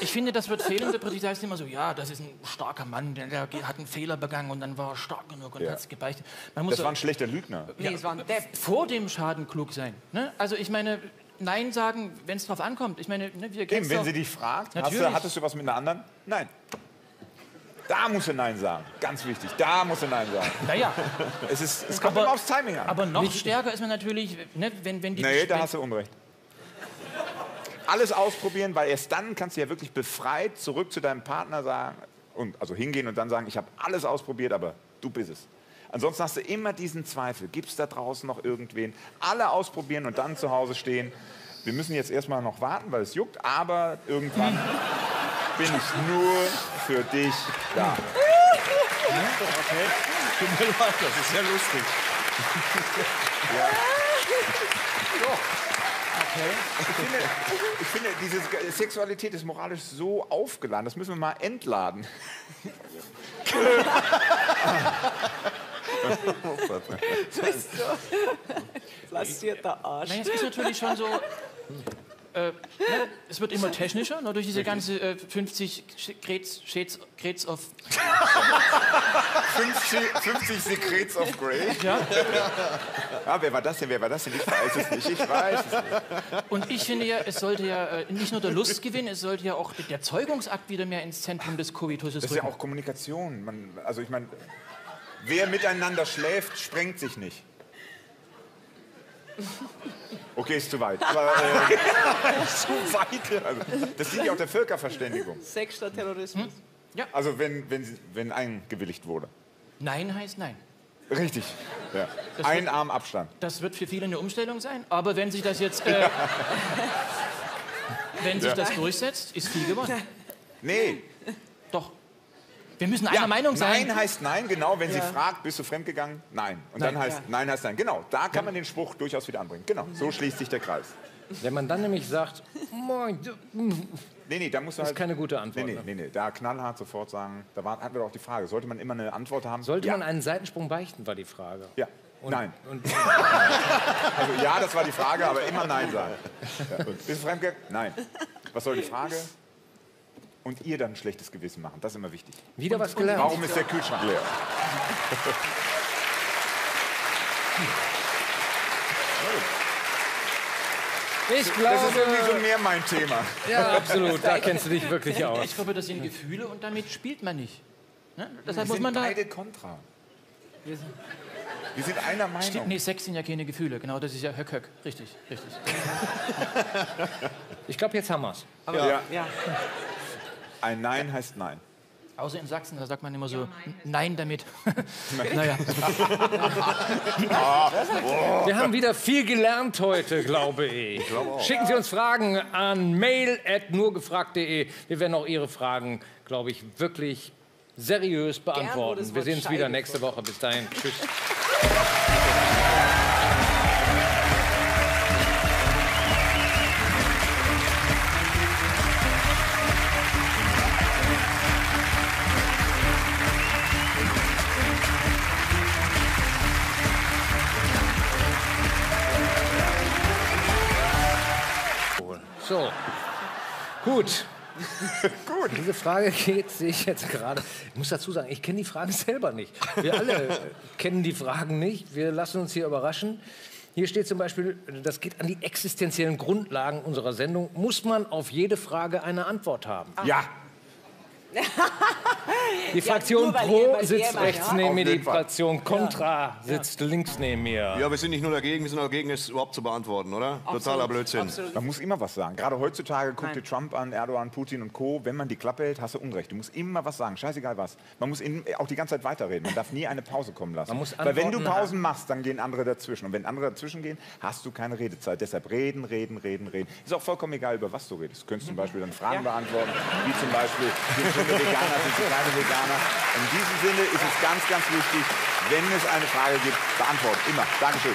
Ich finde, das wird fehlinterpretiert. Das heißt immer so, ja, das ist ein starker Mann, der hat einen Fehler begangen und dann war er stark genug und ja. hat es gebeichtet. Man muss das war ein schlechter Lügner. Ja, nee, es war ein Depp. Vor dem Schaden klug sein. Ne? Also ich meine, Nein sagen, wenn es drauf ankommt. Ich meine, ne, wir Eben, wenn doch. sie dich fragt, hast du, hattest du was mit einer anderen? Nein. Da muss er Nein sagen. Ganz wichtig. Da muss er Nein sagen. Naja. Es, ist, es kommt aber, immer aufs Timing an. Aber noch Nicht stärker ist man natürlich, ne, wenn, wenn die... Nee, da hast du Unrecht. Alles ausprobieren, weil erst dann kannst du ja wirklich befreit zurück zu deinem Partner sagen, und, also hingehen und dann sagen, ich habe alles ausprobiert, aber du bist es. Ansonsten hast du immer diesen Zweifel. Gibt es da draußen noch irgendwen? Alle ausprobieren und dann zu Hause stehen. Wir müssen jetzt erstmal noch warten, weil es juckt, aber irgendwann... bin ich nur für dich da. Okay. Tut mir leid, das ist sehr lustig. Ja. Okay. Ich finde, ich finde, diese Sexualität ist moralisch so aufgeladen, das müssen wir mal entladen. Das ist so. Plasierter Arsch. Nein, das ist natürlich schon so... Äh, ne, es wird immer technischer, ne, durch diese ganze äh, fünfzig Shades of... fünfzig Secrets of Grey? Ja. Ja, wer war das denn, wer war das denn? Ich weiß es nicht, ich weiß es nicht. Und ich finde ja, es sollte ja äh, nicht nur der Lustgewinn, es sollte ja auch der Zeugungsakt wieder mehr ins Zentrum des Koitus rücken. Das ist ja auch Kommunikation. Man, also ich meine, wer miteinander schläft, sprengt sich nicht. Okay, ist zu weit. Aber, äh, zu weit. Also, das liegt ja auf der Völkerverständigung. Sex statt Terrorismus. Hm? Ja. Also wenn, wenn, wenn eingewilligt wurde. Nein heißt nein. Richtig. Ja. Ein Arm Abstand. Das wird für viele eine Umstellung sein. Aber wenn sich das jetzt, äh, ja. wenn sich ja. das durchsetzt, ist viel gewonnen. Nee. Doch. Wir müssen einer ja, Meinung sein. Nein heißt nein, genau. Wenn ja. sie fragt, bist du fremdgegangen? Nein. Und nein, dann heißt ja. nein heißt nein. Genau, da kann man den Spruch durchaus wieder anbringen. Genau, so schließt sich der Kreis. Wenn man dann nämlich sagt, moin, nee, nee, da muss man halt, ist keine gute Antwort. Nee, nee, nee, nee, da knallhart sofort sagen, da war, hatten wir doch die Frage, sollte man immer eine Antwort haben? Sollte ja. man einen Seitensprung beichten, war die Frage. Ja. Und, nein. Und, also ja, das war die Frage, aber immer nein sagen. Ja. Bist du fremdgegangen? Nein. Was soll die Frage? Und ihr dann ein schlechtes Gewissen machen. Das ist immer wichtig. Wieder was gelernt. Warum ist der Kühlschrank leer? Ich glaube, das ist irgendwie so mehr mein Thema. Ja, absolut. Da kennst du dich wirklich aus. Ich glaube, das sind Gefühle und damit spielt man nicht. Ne? Deshalb muss man da. Beide kontra. Wir sind, Wir sind einer Meinung. Stimmt, nee, Sex sind ja keine Gefühle. Genau, das ist ja Höck Höck. Richtig, richtig. Ich glaube, jetzt haben wir's. Aber ja. ja. Ein Nein heißt Nein. Außer in Sachsen, da sagt man immer so, ja, nein, nein damit. Naja. Wir haben wieder viel gelernt heute, glaube ich. Ich glaube auch. Schicken Sie uns Fragen an mail at nurgefragt punkt de. Wir werden auch Ihre Fragen, glaube ich, wirklich seriös beantworten. Wir sehen uns wieder nächste Woche. Bis dahin. Tschüss. So, gut. Gut. Diese Frage geht, sehe ich jetzt gerade. Ich muss dazu sagen, ich kenne die Fragen selber nicht. Wir alle kennen die Fragen nicht. Wir lassen uns hier überraschen. Hier steht zum Beispiel, das geht an die existenziellen Grundlagen unserer Sendung. Muss man auf jede Frage eine Antwort haben? Ach. Ja. Die Fraktion ja, Pro sitzt rechts ja? neben mir, die Fraktion Contra ja. sitzt ja. links neben mir. Ja, wir sind nicht nur dagegen, wir sind auch dagegen, es überhaupt zu beantworten, oder? Absolut. Totaler Blödsinn. Absolut. Man muss immer was sagen. Gerade heutzutage, guck dir Trump an, Erdogan, Putin und Co. Wenn man die Klappe hält, hast du Unrecht. Du musst immer was sagen, scheißegal was. Man muss in, auch die ganze Zeit weiterreden. Man darf nie eine Pause kommen lassen. Man muss Weil wenn du Pausen machst, dann gehen andere dazwischen. Und wenn andere dazwischen gehen, hast du keine Redezeit. Deshalb reden, reden, reden, reden. Ist auch vollkommen egal, über was du redest. Du könntest zum Beispiel dann Fragen ja. beantworten, wie zum Beispiel... Veganer sind keine Veganer. In diesem Sinne ist es ganz, ganz wichtig, wenn es eine Frage gibt, beantworten. Immer. Dankeschön.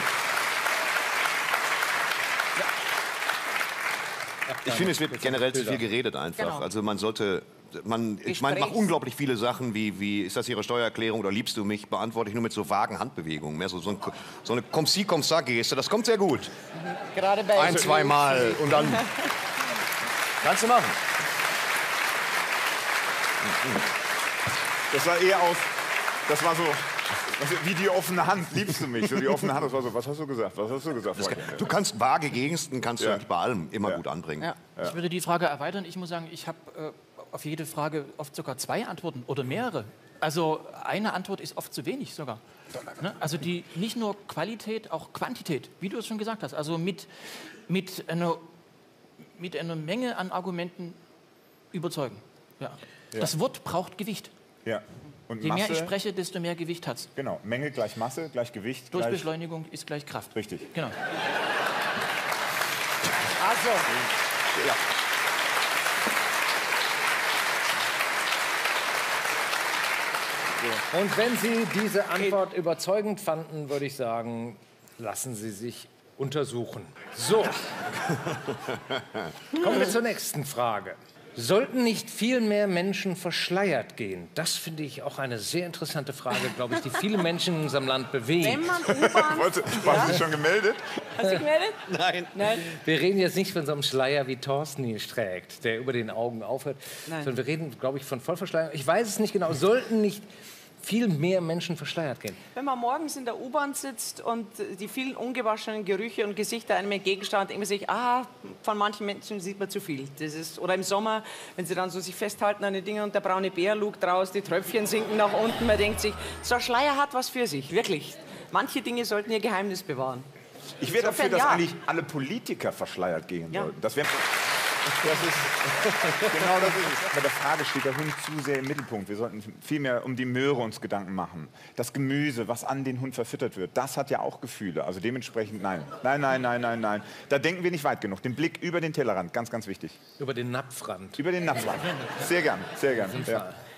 Ich finde, es wird generell zu viel geredet einfach. Genau. Also man sollte... Man, ich meine, macht unglaublich viele Sachen, wie, wie ist das Ihre Steuererklärung oder liebst du mich, beantworte ich nur mit so vagen Handbewegungen. Mehr so, so, ein, so eine Komm-Sie-Komm-Sa-Geste, das kommt sehr gut. Gerade bei Ein, zweimal und dann kannst du machen. Das sah eher aus, das war so, also wie die offene Hand, liebst du mich? So die offene Hand, das war so, was hast du gesagt, was hast du gesagt? Kann, du kannst vage Gegensten, kannst ja. du bei allem immer ja. gut anbringen. Ja. Ich würde die Frage erweitern, ich muss sagen, ich habe äh, auf jede Frage oft sogar zwei Antworten oder mehrere. Also eine Antwort ist oft zu wenig sogar. Ne? Also die, nicht nur Qualität, auch Quantität, wie du es schon gesagt hast. Also mit, mit, einer, mit einer Menge an Argumenten überzeugen. Ja. Ja. Das Wort braucht Gewicht. Ja. Und je Masse, mehr ich spreche, desto mehr Gewicht hat es. Genau. Menge gleich Masse, gleich Gewicht. Durch gleich Beschleunigung ist gleich Kraft. Richtig. Genau. Also. Ja. Und wenn Sie diese Antwort überzeugend fanden, würde ich sagen, lassen Sie sich untersuchen. So. Kommen wir zur nächsten Frage. Sollten nicht viel mehr Menschen verschleiert gehen? Das finde ich auch eine sehr interessante Frage, glaube ich, die viele Menschen in unserem Land bewegt. Wenn man U-Bahn... Waren Sie schon gemeldet? Hast du gemeldet? Nein. Nein. Wir reden jetzt nicht von so einem Schleier, wie Torsten ihn trägt, der über den Augen aufhört. Nein. Sondern wir reden, glaube ich, von Vollverschleierung. Ich weiß es nicht genau. Sollten nicht viel mehr Menschen verschleiert gehen? Wenn man morgens in der U-Bahn sitzt und die vielen ungewaschenen Gerüche und Gesichter einem entgegenstehen, immer sich, ah, von manchen Menschen sieht man zu viel. Das ist, oder im Sommer, wenn sie dann so sich festhalten an den Dingen und der braune Bär lugt raus, die Tröpfchen sinken nach unten, man denkt sich, so ein Schleier hat was für sich, wirklich. Manche Dinge sollten ihr Geheimnis bewahren. Ich wäre dafür, dass ja. eigentlich alle Politiker verschleiert gehen ja. sollten. Das wäre... Das ist, genau das ist es. Bei der Frage steht der Hund zu sehr im Mittelpunkt. Wir sollten vielmehr um die Möhre uns Gedanken machen. Das Gemüse, was an den Hund verfüttert wird, das hat ja auch Gefühle. Also dementsprechend nein. Nein, nein, nein, nein, nein. Da denken wir nicht weit genug. Den Blick über den Tellerrand, ganz, ganz wichtig. Über den Napfrand. Über den Napfrand. Sehr gern, sehr gern.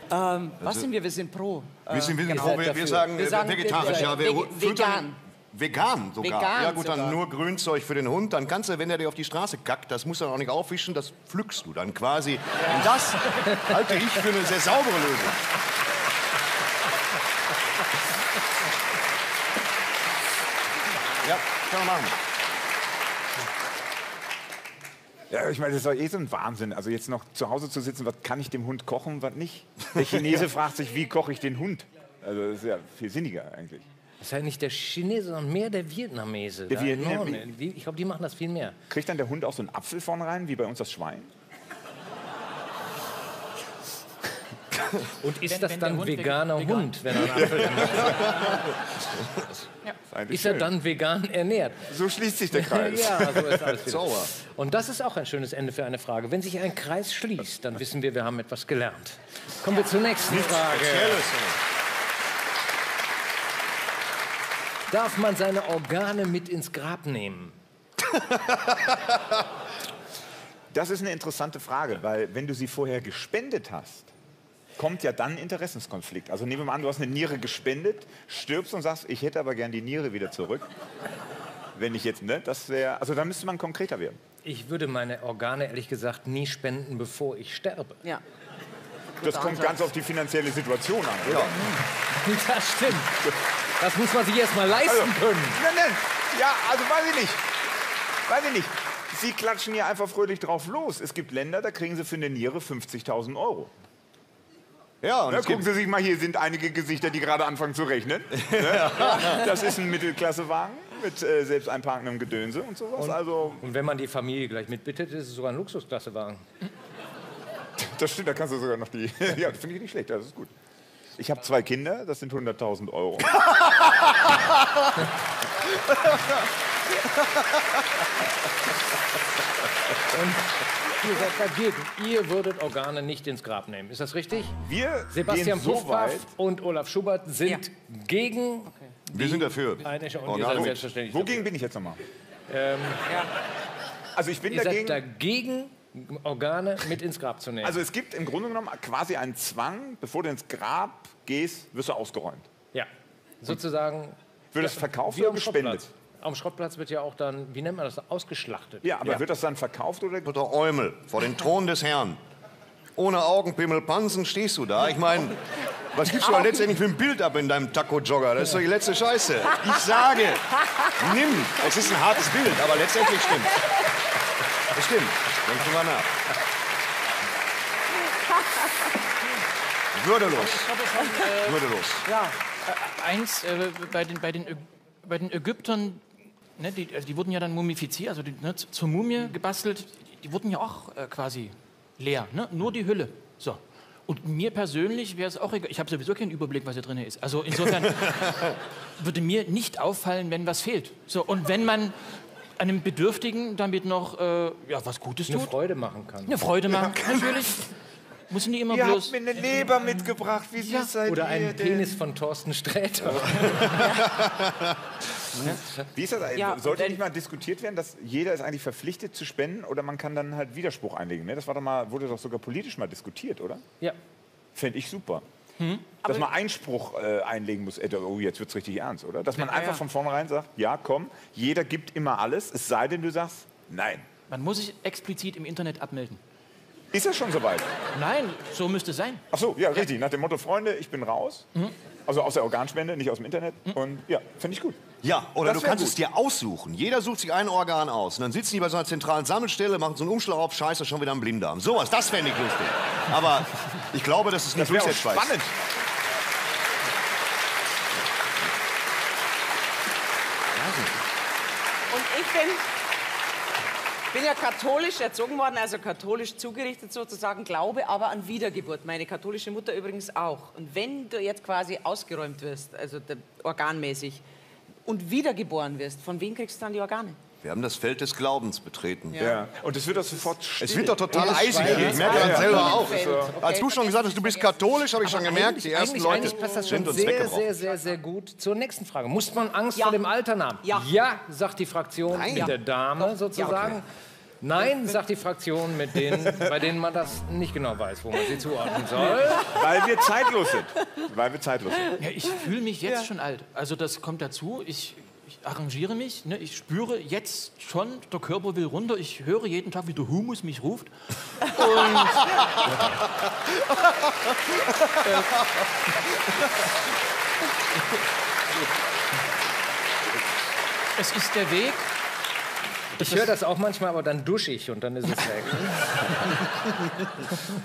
Ja. Ähm, was sind wir? Wir sind pro. Wir sind, wir sind pro. Wir, wir sagen, wir sagen vegetarisch. Ja, wir vegan. Vegan sogar. Vegan ja gut, dann sogar. Nur Grünzeug für den Hund. Dann kannst du, wenn er dir auf die Straße kackt, das musst du dann auch nicht aufwischen, das pflückst du dann quasi. Ja. Und das halte ich für eine sehr saubere Lösung. Ja, kann man machen. Ja, ich meine, das ist doch eh so ein Wahnsinn. Also jetzt noch zu Hause zu sitzen, was kann ich dem Hund kochen, was nicht? Der Chinese fragt sich, wie koche ich den Hund? Also das ist ja viel sinniger eigentlich. Das ist ja nicht der Chinese, sondern mehr der Vietnamese. Der Vietnamese. Ich glaube, die machen das viel mehr. Kriegt dann der Hund auch so einen Apfel vorne rein, wie bei uns das Schwein? Und ist wenn, das wenn dann veganer Hund, vegan. Hund, wenn er einen Apfel ja. ist eigentlich ist er schön. Dann vegan ernährt. So schließt sich der Kreis. Ja, so ist alles wieder. Und das ist auch ein schönes Ende für eine Frage. Wenn sich ein Kreis schließt, dann wissen wir, wir haben etwas gelernt. Kommen wir zur nächsten Frage. Darf man seine Organe mit ins Grab nehmen? Das ist eine interessante Frage, weil wenn du sie vorher gespendet hast, kommt ja dann ein Interessenskonflikt. Also nehmen wir mal an, du hast eine Niere gespendet, stirbst und sagst, ich hätte aber gern die Niere wieder zurück. Wenn ich jetzt, ne, das wäre, also da müsste man konkreter werden. Ich würde meine Organe ehrlich gesagt nie spenden, bevor ich sterbe. Ja. Das Guter kommt Ansatz. Ganz auf die finanzielle Situation an, oder? Ja. Das stimmt. Das muss man sich erst mal leisten also, können. Nein, nein. Ja, also weiß ich nicht. Weiß ich nicht. Sie klatschen hier einfach fröhlich drauf los. Es gibt Länder, da kriegen sie für eine Niere fünfzigtausend Euro. Ja, und ne, gucken Sie sich mal, hier sind einige Gesichter, die gerade anfangen zu rechnen. Ne? Das ist ein Mittelklassewagen mit äh, selbst einparkendem Gedönse und sowas. Und, also, und wenn man die Familie gleich mitbittet, ist es sogar ein Luxusklassewagen. Das stimmt, da kannst du sogar noch die... Ja, finde ich nicht schlecht, das ist gut. Ich habe zwei Kinder, das sind hunderttausend Euro. Und ihr seid dagegen. Ihr würdet Organe nicht ins Grab nehmen. Ist das richtig? Wir Sebastian so Pufpaff und Olaf Schubert sind ja. gegen. Okay. Wir sind dafür. Oh, selbstverständlich wogegen dafür. Bin ich jetzt nochmal? Ähm, ja. Also ich bin ihr dagegen. Seid dagegen, Organe mit ins Grab zu nehmen. Also es gibt im Grunde genommen quasi einen Zwang, bevor du ins Grab gehst, wirst du ausgeräumt. Ja. Sozusagen. Wird das verkauft oder gespendet? Am Schrottplatz wird ja auch dann, wie nennt man das, ausgeschlachtet. Ja, aber ja. wird das dann verkauft oder? Oder Eumel, vor den Thron des Herrn. Ohne Augenpimmel, Pansen stehst du da. Ich meine, was gibst du da letztendlich für ein Bild ab in deinem Taco-Jogger? Das ist doch die letzte Scheiße. Ich sage, nimm. Es ist ein hartes Bild, aber letztendlich stimmt. Das stimmt. Denk drüber nach. Würdelos. Äh, Würdelos. Ja, äh, eins, äh, bei den, bei den, Ö bei den Ägyptern. Ne, die, also die wurden ja dann mumifiziert, also die, ne, zur Mumie gebastelt, die wurden ja auch äh, quasi leer, ne? Nur die Hülle. So. Und mir persönlich wäre es auch egal, ich habe sowieso keinen Überblick, was hier drin ist. Also insofern würde mir nicht auffallen, wenn was fehlt. So, und wenn man einem Bedürftigen damit noch äh, ja, was Gutes tut. Eine Freude machen kann. Eine Freude machen, ja. Natürlich. Muss nicht immer ihr bloß habt mir eine Leber mitgebracht, wie ja. süß seid oder einen Penis von Torsten Sträter. Ja. Wie ist das? Ja, sollte nicht mal diskutiert werden, dass jeder ist eigentlich verpflichtet zu spenden oder man kann dann halt Widerspruch einlegen. Ne? Das war doch mal, wurde doch sogar politisch mal diskutiert, oder? Ja. Fände ich super. Hm? Dass aber man Einspruch äh, einlegen muss. Oh, jetzt wird es richtig ernst, oder? Dass man ja, einfach ja. von vornherein sagt, ja komm, jeder gibt immer alles, es sei denn, du sagst nein. Man muss sich explizit im Internet abmelden. Ist das schon soweit? Nein, so müsste es sein. Ach so, ja, richtig. Nach dem Motto, Freunde, ich bin raus. Mhm. Also aus der Organspende, nicht aus dem Internet. Mhm. Und ja, finde ich gut. Ja, oder das du kannst gut. es dir aussuchen. Jeder sucht sich ein Organ aus. Und dann sitzen die bei so einer zentralen Sammelstelle, machen so einen Umschlag auf, scheiße, schon wieder ein Blinddarm. Sowas, das fände ich lustig. Aber ich glaube, das ist nicht durchsetzbar. Das wäre spannend. Und ich bin... Ich bin ja katholisch erzogen worden, also katholisch zugerichtet sozusagen, glaube aber an Wiedergeburt. Meine katholische Mutter übrigens auch. Und wenn du jetzt quasi ausgeräumt wirst, also organmäßig, und wiedergeboren wirst, von wem kriegst du dann die Organe? Wir haben das Feld des Glaubens betreten. Ja. Ja. Und es wird doch sofort still. Es wird doch total ja, eisig. Ja. Ich merke ja, das selber ja. auch. Okay, als du schon gesagt hast, du bist katholisch, habe ich schon gemerkt, die ersten Leute sind uns weggebrochen. Passt das schon sehr, sehr, sehr, sehr gut. Zur nächsten Frage. Muss man Angst ja. vor dem Altern haben? Ja, ja sagt die Fraktion Nein. mit der Dame ja. sozusagen. Ja, okay. Nein, sagt die Fraktion, mit denen, bei denen man das nicht genau weiß, wo man sie zuordnen soll. Weil wir zeitlos sind. Weil wir zeitlos sind. Ja, ich fühle mich jetzt ja. schon alt. Also das kommt dazu. Ich Ich arrangiere mich, ne? Ich spüre jetzt schon, der Körper will runter. Ich höre jeden Tag, wie der Humus mich ruft. Und es ist der Weg. Ich höre das auch manchmal, aber dann dusche ich und dann ist es weg.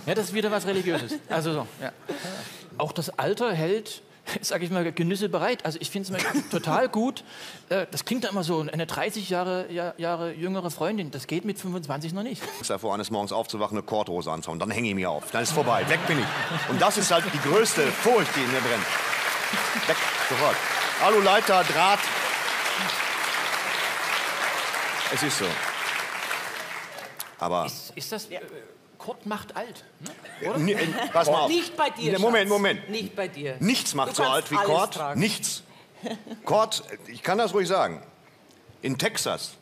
Ja, das ist wieder was Religiöses. Also so, ja. Auch das Alter hält... Sag ich mal, Genüsse bereit. Also ich finde es total gut. Das klingt da immer so, eine dreißig Jahre, Jahr, Jahre jüngere Freundin, das geht mit fünfundzwanzig noch nicht. Ich sage vor, eines Morgens aufzuwachen, eine Korthose anzuhauen, dann hänge ich mich auf, dann ist vorbei, weg bin ich. Und das ist halt die größte Furcht, die in mir brennt. Weg, sofort. Aluleiter, Draht, Es ist so. Aber ist, ist das... Äh, Kurt macht alt, ne? Oder? Nee, pass mal auf. Nicht bei dir, Moment, Moment. Nicht bei dir. Nichts macht so alt wie Kurt. Tragen. Nichts. Kurt, ich kann das ruhig sagen. In Texas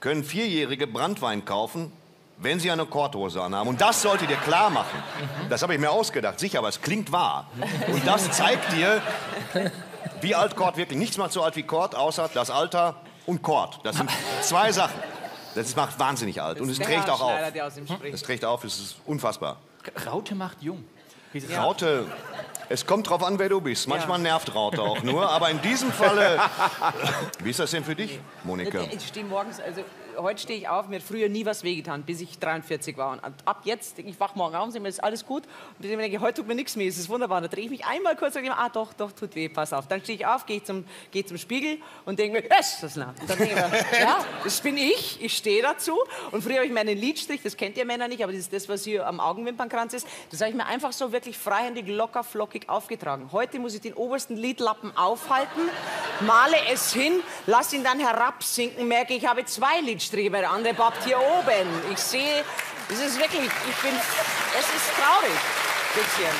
können Vierjährige Brandwein kaufen, wenn sie eine Korthose anhaben. Und das solltet ihr klar machen. Das habe ich mir ausgedacht, sicher, aber es klingt wahr. Und das zeigt dir, wie alt Kurt wirklich. Nichts macht so alt wie Kurt, außer das Alter und Kurt. Das sind zwei Sachen. Das macht wahnsinnig alt. Und es trägt auch auf. Es trägt auf, es ist unfassbar. Raute macht jung. Raute, es kommt drauf an, wer du bist. Manchmal nervt Raute auch nur, aber in diesem Falle... Wie ist das denn für dich, Monika? Ich stehe morgens... Also heute stehe ich auf, mir hat früher nie was wehgetan, bis ich dreiundvierzig war. Und ab jetzt, ich wache morgen auf und mir ist alles gut. Und bis ich mir denke, heute tut mir nichts mehr, es ist wunderbar. Dann drehe ich mich einmal kurz und denke, ah doch, doch, tut weh, pass auf. Dann stehe ich auf, gehe zum, gehe zum Spiegel und denke mir, es ist das nah. Und dann denke ich mir, ja, das bin ich, ich stehe dazu. Und früher habe ich meinen Lidstrich, das kennt ihr Männer nicht, aber das ist das, was hier am Augenwimpernkranz ist, das habe ich mir einfach so wirklich freihändig, locker, flockig aufgetragen. Heute muss ich den obersten Lidlappen aufhalten, male es hin, lasse ihn dann herabsinken, merke, ich habe zwei Lidstriche. Der andere pappt hier oben. Ich sehe, es ist wirklich, ich bin, es ist traurig, ein bisschen.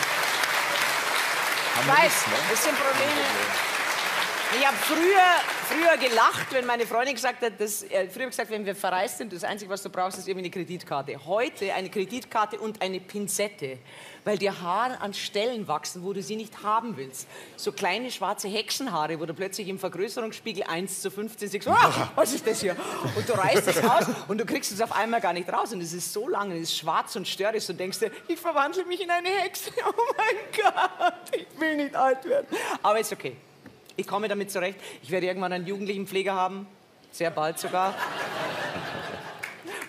Ich weiß, es sind Probleme. Ich habe früher, früher gelacht, wenn meine Freundin gesagt hat, dass, äh, früher gesagt, wenn wir verreist sind, das Einzige, was du brauchst, ist eben eine Kreditkarte. Heute eine Kreditkarte und eine Pinzette, weil dir Haare an Stellen wachsen, wo du sie nicht haben willst. So kleine schwarze Hexenhaare, wo du plötzlich im Vergrößerungsspiegel eins zu fünfzehn siehst, ah, was ist das hier? Und du reißt es raus und du kriegst es auf einmal gar nicht raus. Und es ist so lange, es ist schwarz und störrisch. Und denkst dir, ich verwandle mich in eine Hexe. Oh mein Gott, ich will nicht alt werden. Aber ist okay. Ich komme damit zurecht. Ich werde irgendwann einen jugendlichen Pfleger haben. Sehr bald sogar.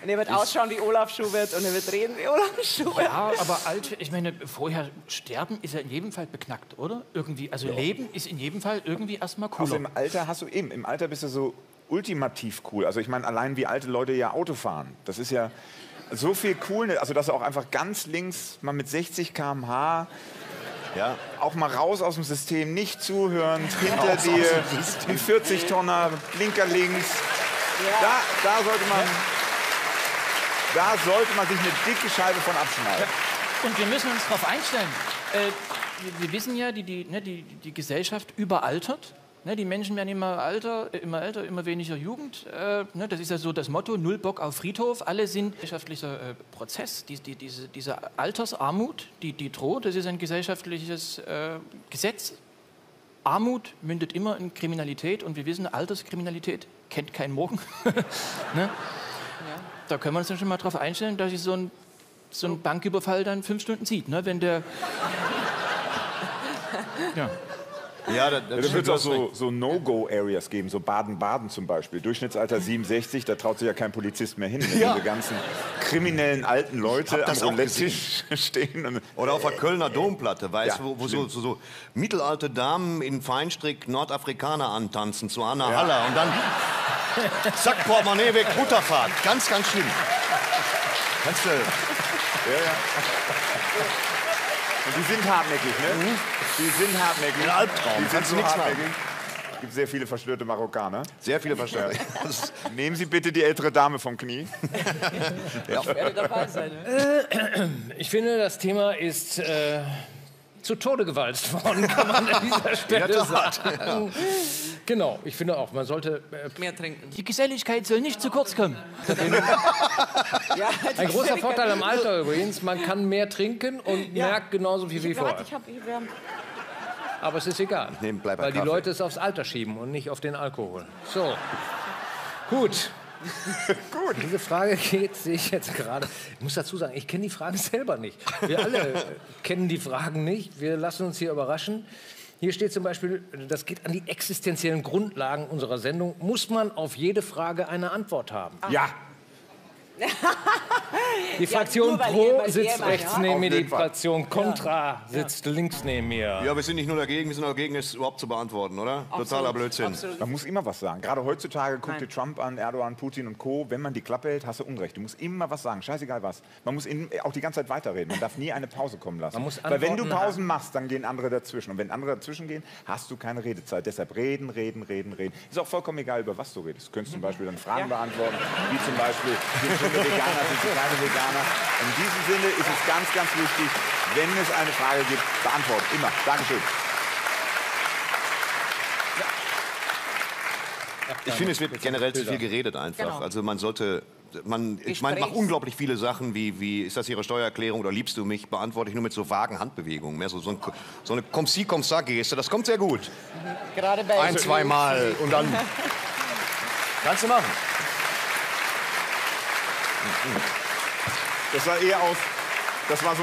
Und er wird ausschauen wie Olaf Schubert und er wird reden wie Olaf Schubert. Ja, aber alt, ich meine, vorher sterben ist ja in jedem Fall beknackt, oder? Irgendwie, also ja. Leben ist in jedem Fall irgendwie erstmal cool. Also im Alter hast du eben, im Alter bist du so ultimativ cool. Also ich meine, allein wie alte Leute ja Auto fahren, das ist ja so viel cool, also dass du auch einfach ganz links mal mit sechzig Kilometer pro Stunde ja, auch mal raus aus dem System, nicht zuhören, hinter dir, ein vierzig Tonner, Blinker links, ja. da, da sollte man... Da sollte man sich eine dicke Scheibe von abschneiden. Und wir müssen uns darauf einstellen. Äh, wir wissen ja, die, die, ne, die, die Gesellschaft überaltert. Ne, die Menschen werden immer, alter, immer älter, immer weniger Jugend. Äh, ne, das ist ja so das Motto, null Bock auf Friedhof. Alle sind gesellschaftlicher äh, Prozess. Die, die, diese, diese Altersarmut, die, die droht, das ist ein gesellschaftliches äh, Gesetz. Armut mündet immer in Kriminalität. Und wir wissen, Alterskriminalität kennt keinen Morgen. Ne? Da können wir uns dann schon mal drauf einstellen, dass sich so ein, so ein Banküberfall dann fünf Stunden zieht, ne? Wenn der... ja. Ja, da, da ja, wird es auch so, so No-Go-Areas geben, so Baden-Baden zum Beispiel. Durchschnittsalter siebenundsechzig, da traut sich ja kein Polizist mehr hin, wenn ja. diese ganzen kriminellen alten Leute am Roulette-Tisch stehen. Und oder auf der Kölner Domplatte, weißt du, ja, wo, wo so, so, so mittelalte Damen in Feinstrick Nordafrikaner antanzen zu Anna Haller ja. und dann zack, Portemonnaie weg, Butterfahrt. Ganz, ganz schlimm. Ganz schlimm. Ja, ja. Und die sind hartnäckig, ne? Mhm. Die sind hartnäckig. Ein Albtraum. Die sind so hartnäckig. Es gibt sehr viele verstörte Marokkaner. Sehr viele verstörte. Ja. Nehmen Sie bitte die ältere Dame vom Knie. Ja. Ich werde dabei sein. Ne? Ich finde, das Thema ist äh, zu Tode gewalzt worden, kann man an dieser Stelle ja, sagen. Ja. Genau, ich finde auch, man sollte... Äh, mehr trinken. Die Geselligkeit soll nicht zu kurz kommen. Ja, ein großer Vorteil am Alter übrigens, man kann mehr trinken und ja. merkt genauso viel wie vorher. Ich hab, ich hab, aber es ist egal, ich nehm, bleib weil die Kaffee. Leute es aufs Alter schieben und nicht auf den Alkohol. So, gut. Gut. Diese Frage geht, sehe ich jetzt gerade. Ich muss dazu sagen, ich kenne die Fragen selber nicht. Wir alle kennen die Fragen nicht, wir lassen uns hier überraschen. Hier steht zum Beispiel, das geht an die existenziellen Grundlagen unserer Sendung, muss man auf jede Frage eine Antwort haben. Ja. Die Fraktion ja, Pro sitzt rechts ja? neben mir, die Fraktion Contra ja. sitzt ja. links neben mir. Ja, wir sind nicht nur dagegen, wir sind auch dagegen, es überhaupt zu beantworten, oder? Absolut. Totaler Blödsinn. Absolut. Man muss immer was sagen. Gerade heutzutage guckt dir Trump an, Erdogan, Putin und Co. Wenn man die Klappe hält, hast du Unrecht. Du musst immer was sagen, scheißegal was. Man muss in, auch die ganze Zeit weiterreden. Man darf nie eine Pause kommen lassen. Man muss Weil wenn du Pausen haben. machst, dann gehen andere dazwischen. Und wenn andere dazwischen gehen, hast du keine Redezeit. Deshalb reden, reden, reden, reden. Ist auch vollkommen egal, über was du redest. Du könntest zum Beispiel dann Fragen ja. beantworten, wie zum Beispiel, sind schöne Veganer, sind sie keine Veganer. In diesem Sinne ist es ganz, ganz wichtig, wenn es eine Frage gibt, beantworten. Immer. Dankeschön. Ich finde, es wird generell zu viel geredet einfach. Genau. Also man sollte... Man, ich meine, macht unglaublich viele Sachen, wie, wie ist das Ihre Steuererklärung oder liebst du mich, beantworte ich nur mit so vagen Handbewegungen. Mehr so, so, ein, so eine Komm-Sie-Komm-Sa-Geste, das kommt sehr gut. Gerade bei Ein, zweimal und dann kannst du machen. Das war eher aus, das war so...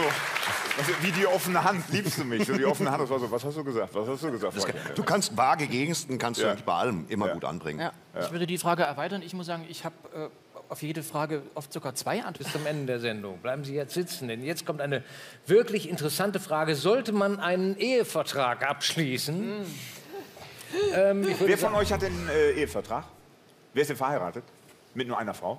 Also, wie die offene Hand, liebst du mich? So die offene Hand, das war so, was hast du gesagt? Was hast du gesagt? Kann, du kannst vage Gegenstände kannst ja. du bei allem immer ja. gut anbringen. Ja. Ja. Ich würde die Frage erweitern. Ich muss sagen, ich habe äh, auf jede Frage oft sogar zwei Antworten. Bis zum Ende der Sendung. Bleiben Sie jetzt sitzen, denn jetzt kommt eine wirklich interessante Frage. Sollte man einen Ehevertrag abschließen? Mhm. Ähm, ich Wer von sagen, euch hat einen äh, Ehevertrag? Wer ist denn verheiratet? Mit nur einer Frau?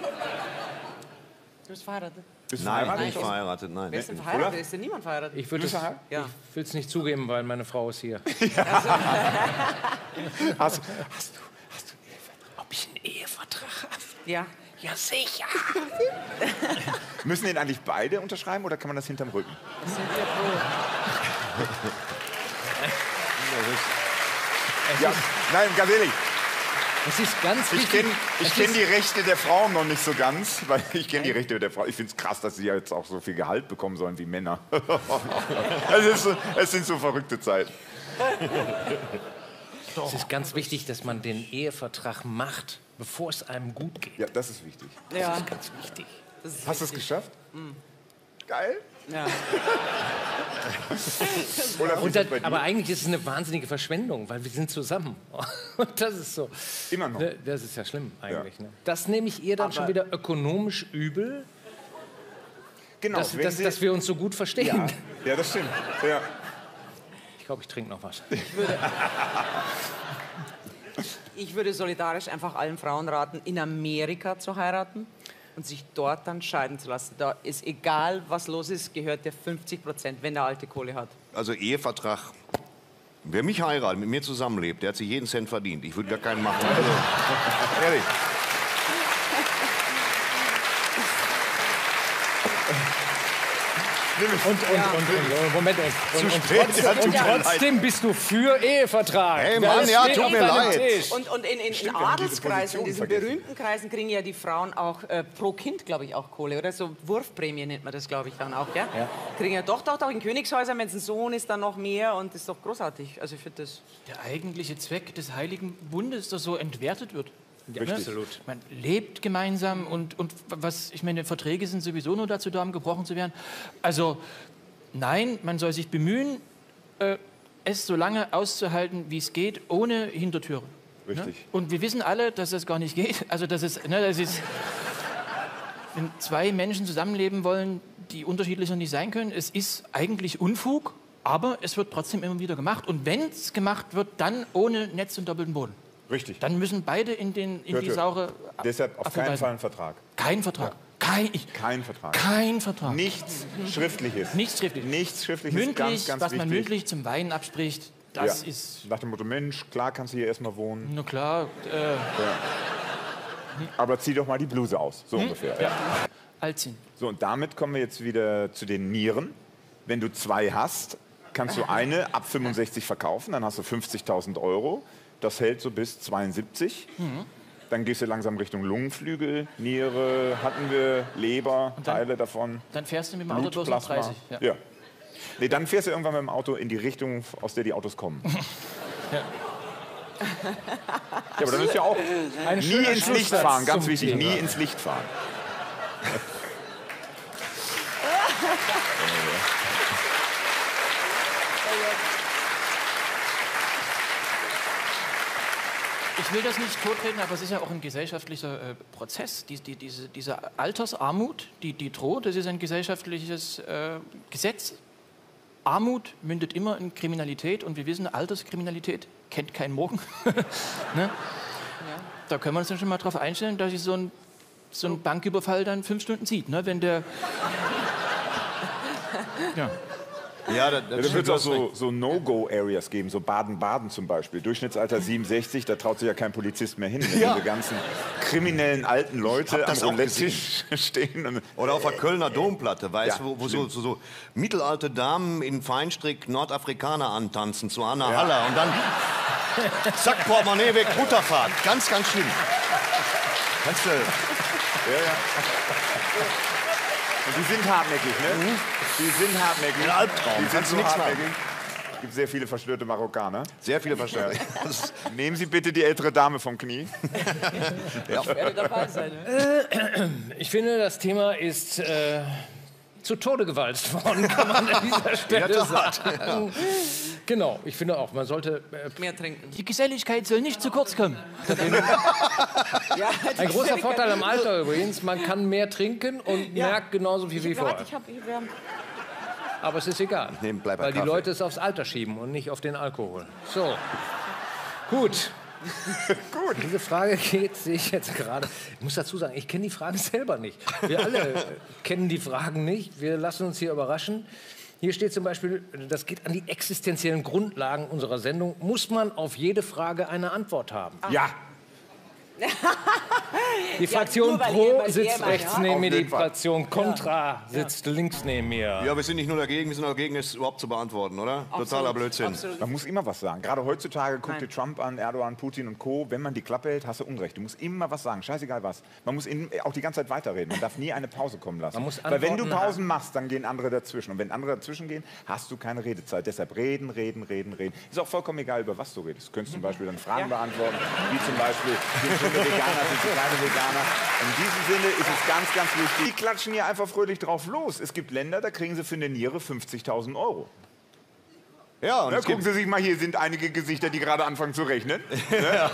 Du bist verheiratet. Bist nein, verheiratet? Nicht verheiratet, nein. Wer ist denn verheiratet? Ist denn niemand verheiratet? Ich würde es nicht zugeben, weil meine Frau ist hier. Ja. Also. hast, hast, hast du, hast du einen Ehevertrag? Ob ich einen Ehevertrag habe? Ja. Ja, sicher. Müssen den eigentlich beide unterschreiben oder kann man das hinterm Rücken? Das ist ja cool. ja. Nein, ganz ehrlich. Es ist ganz ich kenne kenn die Rechte der Frauen noch nicht so ganz, weil ich kenne die Rechte der Frauen. Ich finde es krass, dass sie jetzt auch so viel Gehalt bekommen sollen wie Männer. es, ist so, es sind so verrückte Zeiten. Es ist ganz wichtig, dass man den Ehevertrag macht, bevor es einem gut geht. Ja, das ist wichtig. Das ja. ist ganz wichtig. Das ist Hast du es geschafft? Mhm. Geil. Ja. das, aber eigentlich ist es eine wahnsinnige Verschwendung, weil wir sind zusammen. Und das ist so. Immer noch. Das ist ja schlimm eigentlich. Ja. Ne? Das nehme ich ihr dann aber schon wieder ökonomisch übel, genau, dass, dass, dass wir uns so gut verstehen. Ja, ja das stimmt. Ja. Ich glaube, ich trinke noch was. Ich würde, ich würde solidarisch einfach allen Frauen raten, in Amerika zu heiraten. Und sich dort dann scheiden zu lassen. Da ist egal, was los ist, gehört der fünfzig Prozent, wenn der alte Kohle hat. Also Ehevertrag. Wer mich heiratet, mit mir zusammenlebt, der hat sich jeden Cent verdient. Ich würde gar keinen machen. Also, ehrlich. Und, und, ja. und, und, Moment, und, und, und, trotzdem, ja, und trotzdem bist du für Ehevertrag. Hey Mann, ja, tut mir leid. Und, und in, in, in Adelskreisen, in diesen berühmten Kreisen, kriegen ja die Frauen auch äh, pro Kind, glaube ich, auch Kohle, oder? So Wurfprämie nennt man das, glaube ich, dann auch, gell? Ja. Kriegen ja doch, doch, doch in Königshäusern, wenn es ein Sohn ist, dann noch mehr und das ist doch großartig. Also für das. Der eigentliche Zweck des Heiligen Bundes, der so entwertet wird. Ja, absolut. Man lebt gemeinsam und, und was, ich meine, Verträge sind sowieso nur dazu da, um gebrochen zu werden. Also nein, man soll sich bemühen, äh, es so lange auszuhalten, wie es geht, ohne Hintertüren. Richtig. Ne? Und wir wissen alle, dass das gar nicht geht. Also dass es, ne, das ist, wenn zwei Menschen zusammenleben wollen, die unterschiedlicher nicht sein können, es ist eigentlich Unfug, aber es wird trotzdem immer wieder gemacht. Und wenn es gemacht wird, dann ohne Netz und doppelten Boden. Richtig. Dann müssen beide in, den, in die saure... Deshalb auf keinen Fall einen Vertrag. Kein Vertrag. Ja. Kein, ich, kein Vertrag. Kein Vertrag. Nichts Schriftliches. Nichts Schriftliches. Nichts Schriftliches. Mündlich, ganz, ganz was wichtig. Man mündlich zum Weinen abspricht, das ja. ist... Nach dem Motto, Mensch, klar kannst du hier erstmal wohnen. Na klar. Äh. Ja. Aber zieh doch mal die Bluse aus, so hm? ungefähr. Ja. Altziehen. So, und damit kommen wir jetzt wieder zu den Nieren. Wenn du zwei hast, kannst du eine ab fünfundsechzig verkaufen, dann hast du fünfzigtausend Euro. Das hält so bis zweiundsiebzig. Mhm. Dann gehst du langsam Richtung Lungenflügel, Niere, hatten wir, Leber, dann, Teile davon. Dann fährst du mit dem Auto durch dreißig. Ja. Ja. Nee, dann fährst du irgendwann mit dem Auto in die Richtung, aus der die Autos kommen. ja. ja, aber dann ist ja auch Ein nie ins Licht fahren, ganz wichtig, nie ins Licht fahren. Ich ich will das nicht totreden, aber es ist ja auch ein gesellschaftlicher äh, Prozess. Die, die, diese, diese Altersarmut, die, die droht, das ist ein gesellschaftliches äh, Gesetz. Armut mündet immer in Kriminalität und wir wissen, Alterskriminalität kennt keinen Morgen. Ne? Ja. Da können wir uns dann schon mal drauf einstellen, dass sich so ein, so ein Banküberfall dann fünf Stunden zieht, ne? Wenn der... Ja. Ja, da, da ja, wird es auch so, so No-Go-Areas geben, so Baden-Baden zum Beispiel. Durchschnittsalter siebenundsechzig, da traut sich ja kein Polizist mehr hin, wenn ja. diese ganzen kriminellen alten Leute am Roulette-Tisch stehen. Und oder auf der Kölner Domplatte, weißt du, ja, wo, wo so, so, so mittelalte Damen in Feinstrick Nordafrikaner antanzen zu Anna Haller. Ja. Und dann zack, Portemonnaie weg, Butterfahrt. Ganz, ganz schlimm. Kannst du... Ja, ja. Und die sind hartnäckig, ne? Mhm. Die sind hartnäckig. Ein Albtraum. Die sind so hartnäckig. Es gibt sehr viele verstörte Marokkaner. Sehr viele verstörte. Nehmen Sie bitte die ältere Dame vom Knie. Ja. Ich werde dabei sein. Ne? Ich finde, das Thema ist äh, zu Tode gewalzt worden, kann man an dieser Stelle ja, sagen. Ja. Genau, ich finde auch, man sollte... Äh, mehr trinken. Die Geselligkeit soll nicht zu kurz kommen. Ja, ein großer Vorteil am Alter übrigens, man kann mehr trinken und ja. merkt genauso viel wie vorher. Ich hab, ich hab... Aber es ist egal, nee, weil Kaffee. Die Leute es aufs Alter schieben und nicht auf den Alkohol. So, gut. Gut. Diese Frage geht sich jetzt gerade... Ich muss dazu sagen, ich kenne die Fragen selber nicht. Wir alle kennen die Fragen nicht. Wir lassen uns hier überraschen. Hier steht zum Beispiel, das geht an die existenziellen Grundlagen unserer Sendung. Muss man auf jede Frage eine Antwort haben? Ach. Ja. Die Fraktion ja, Pro sitzt rechts ja? neben mir, die Fraktion Contra ja. sitzt ja. links neben mir. Ja, wir sind nicht nur dagegen, wir sind auch dagegen, es überhaupt zu beantworten, oder? Absolut. Totaler Blödsinn. Absolut. Man muss immer was sagen. Gerade heutzutage guckt dir Trump an, Erdogan, Putin und Co. Wenn man die Klappe hält, hast du Unrecht. Du musst immer was sagen, scheißegal was. Man muss in, auch die ganze Zeit weiterreden. Man darf nie eine Pause kommen lassen. Man muss Weil wenn du Pausen machst, dann gehen andere dazwischen. Und wenn andere dazwischen gehen, hast du keine Redezeit. Deshalb reden, reden, reden, reden. Ist auch vollkommen egal, über was du redest. Du könntest zum Beispiel dann Fragen ja. beantworten, wie zum Beispiel... Veganer sind kleine Veganer. In diesem Sinne ist es ganz, ganz wichtig. Die klatschen hier einfach fröhlich drauf los. Es gibt Länder, da kriegen sie für eine Niere fünfzigtausend Euro. Ja, und ne, gucken Sie sich mal, hier sind einige Gesichter, die gerade anfangen zu rechnen. Ne?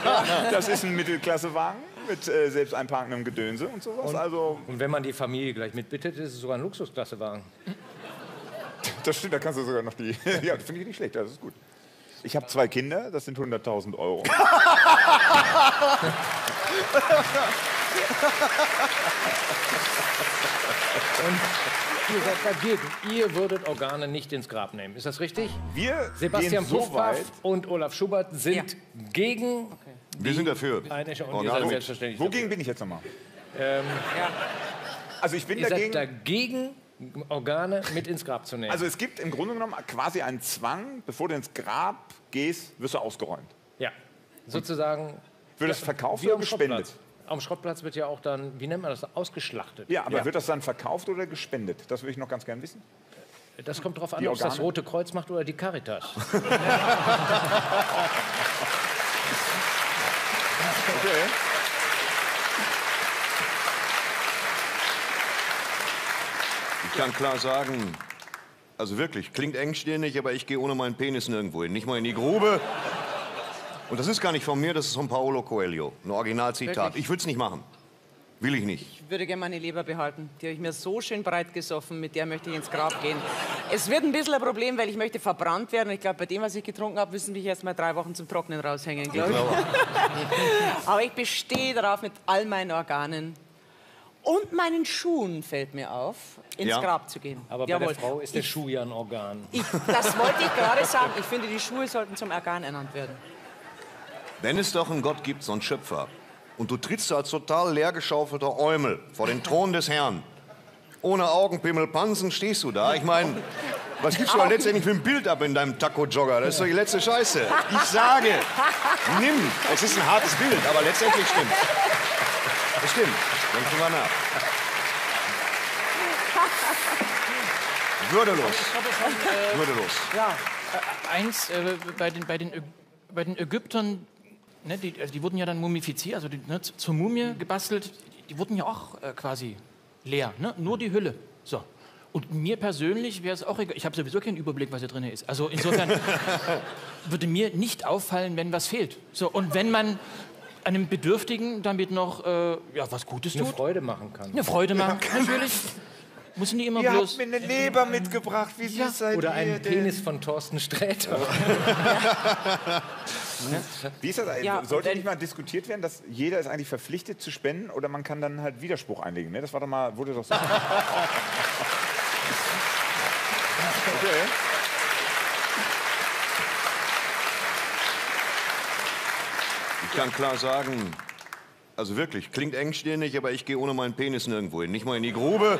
Das ist ein Mittelklassewagen mit äh, selbst einparkendem Gedönse und sowas. Und, also und wenn man die Familie gleich mitbittet, ist es sogar ein Luxusklassewagen. Das stimmt, da kannst du sogar noch die... Ja, finde ich nicht schlecht, das ist gut. Ich habe zwei Kinder, das sind hunderttausend Euro. Und ihr seid dagegen. Ihr würdet Organe nicht ins Grab nehmen. Ist das richtig? Wir Sebastian Pufpaff so und Olaf Schubert sind ja. gegen. Okay. Wir sind dafür. Nein, ich, und ihr seid selbstverständlich Wogegen dafür. bin ich jetzt nochmal? Ähm, ja. Also ich bin ihr dagegen. Seid dagegen Organe mit ins Grab zu nehmen. Also es gibt im Grunde genommen quasi einen Zwang, bevor du ins Grab gehst, wirst du ausgeräumt. Ja, sozusagen... Wird das verkauft oder gespendet? Am Schrottplatz wird ja auch dann, wie nennt man das, ausgeschlachtet. Ja, aber ja. wird das dann verkauft oder gespendet? Das würde ich noch ganz gern wissen. Das kommt darauf an, ob das Rote Kreuz macht oder die Caritas. Okay. Ich kann klar sagen, also wirklich, klingt engstirnig, aber ich gehe ohne meinen Penis nirgendwo hin. Nicht mal in die Grube. Und das ist gar nicht von mir, das ist von Paolo Coelho. Ein Originalzitat. Ich würde es nicht machen. Will ich nicht. Ich würde gerne meine Leber behalten. Die habe ich mir so schön breit gesoffen, mit der möchte ich ins Grab gehen. Es wird ein bisschen ein Problem, weil ich möchte verbrannt werden. Ich glaube, bei dem, was ich getrunken habe, müssen mich erst mal drei Wochen zum Trocknen raushängen, glaube ich. Aber ich bestehe darauf mit all meinen Organen. Und meinen Schuhen fällt mir auf, ins ja. Grab zu gehen. Aber bei Jawohl. der Frau ist der ich, Schuh ja ein Organ. Ich, das wollte ich gerade sagen. Ich finde, die Schuhe sollten zum Organ ernannt werden. Wenn es doch einen Gott gibt, so einen Schöpfer, und du trittst als total leergeschaufelter Eumel vor den Thron des Herrn, ohne Augenpimmel, Pansen, stehst du da. Ich meine, was gibst du denn letztendlich für ein Bild ab in deinem Taco-Jogger? Das ist doch die letzte Scheiße. Ich sage, nimm. Es ist ein hartes Bild, aber letztendlich stimmt. Das stimmt. Denk drüber nach. Würdelos. Äh, Würdelos. Ja, äh, eins, äh, bei, den, bei, den Äg bei den Ägyptern, ne, die, also die wurden ja dann mumifiziert, also die, ne, zur Mumie gebastelt, die, die wurden ja auch äh, quasi leer, ne? Nur die Hülle. So. Und mir persönlich wäre es auch egal, ich habe sowieso keinen Überblick, was da drin ist. Also insofern würde mir nicht auffallen, wenn was fehlt. So, und wenn man... einem Bedürftigen damit noch äh, ja, was Gutes tut. Eine Freude machen kann. Eine Freude machen kann, natürlich. Muss nicht immer ihr bloß... Ihr habt mir eine Leber mitgebracht, wie ja. süß seid. Oder einen Penis von Torsten Sträter. Ja. Wie ist das eigentlich? Ja, sollte nicht mal diskutiert werden, dass jeder ist eigentlich verpflichtet zu spenden oder man kann dann halt Widerspruch einlegen? Ne? Das war doch mal, wurde doch so. Okay. Ich kann klar sagen, also wirklich, klingt engstirnig, aber ich gehe ohne meinen Penis nirgendwo hin. Nicht mal in die Grube.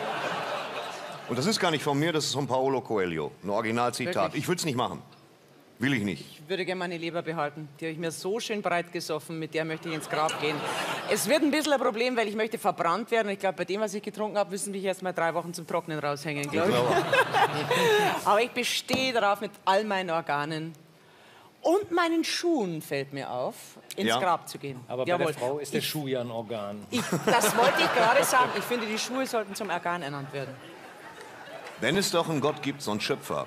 Und das ist gar nicht von mir, das ist von Paolo Coelho. Ein Originalzitat. Ich würde es nicht machen. Will ich nicht. Ich würde gerne meine Leber behalten. Die habe ich mir so schön breit gesoffen, mit der möchte ich ins Grab gehen. Es wird ein bisschen ein Problem, weil ich möchte verbrannt werden. Und ich glaube, bei dem, was ich getrunken habe, müssen mich erst mal drei Wochen zum Trocknen raushängen. Glaub ich. Ich aber ich bestehe darauf mit all meinen Organen. Und meinen Schuhen fällt mir auf, ins ja. Grab zu gehen. Aber bei Jawohl. der Frau ist der ich, Schuh ja ein Organ. Ich, das wollte ich gerade sagen. Ich finde, die Schuhe sollten zum Organ ernannt werden. Wenn es doch einen Gott gibt, so einen Schöpfer,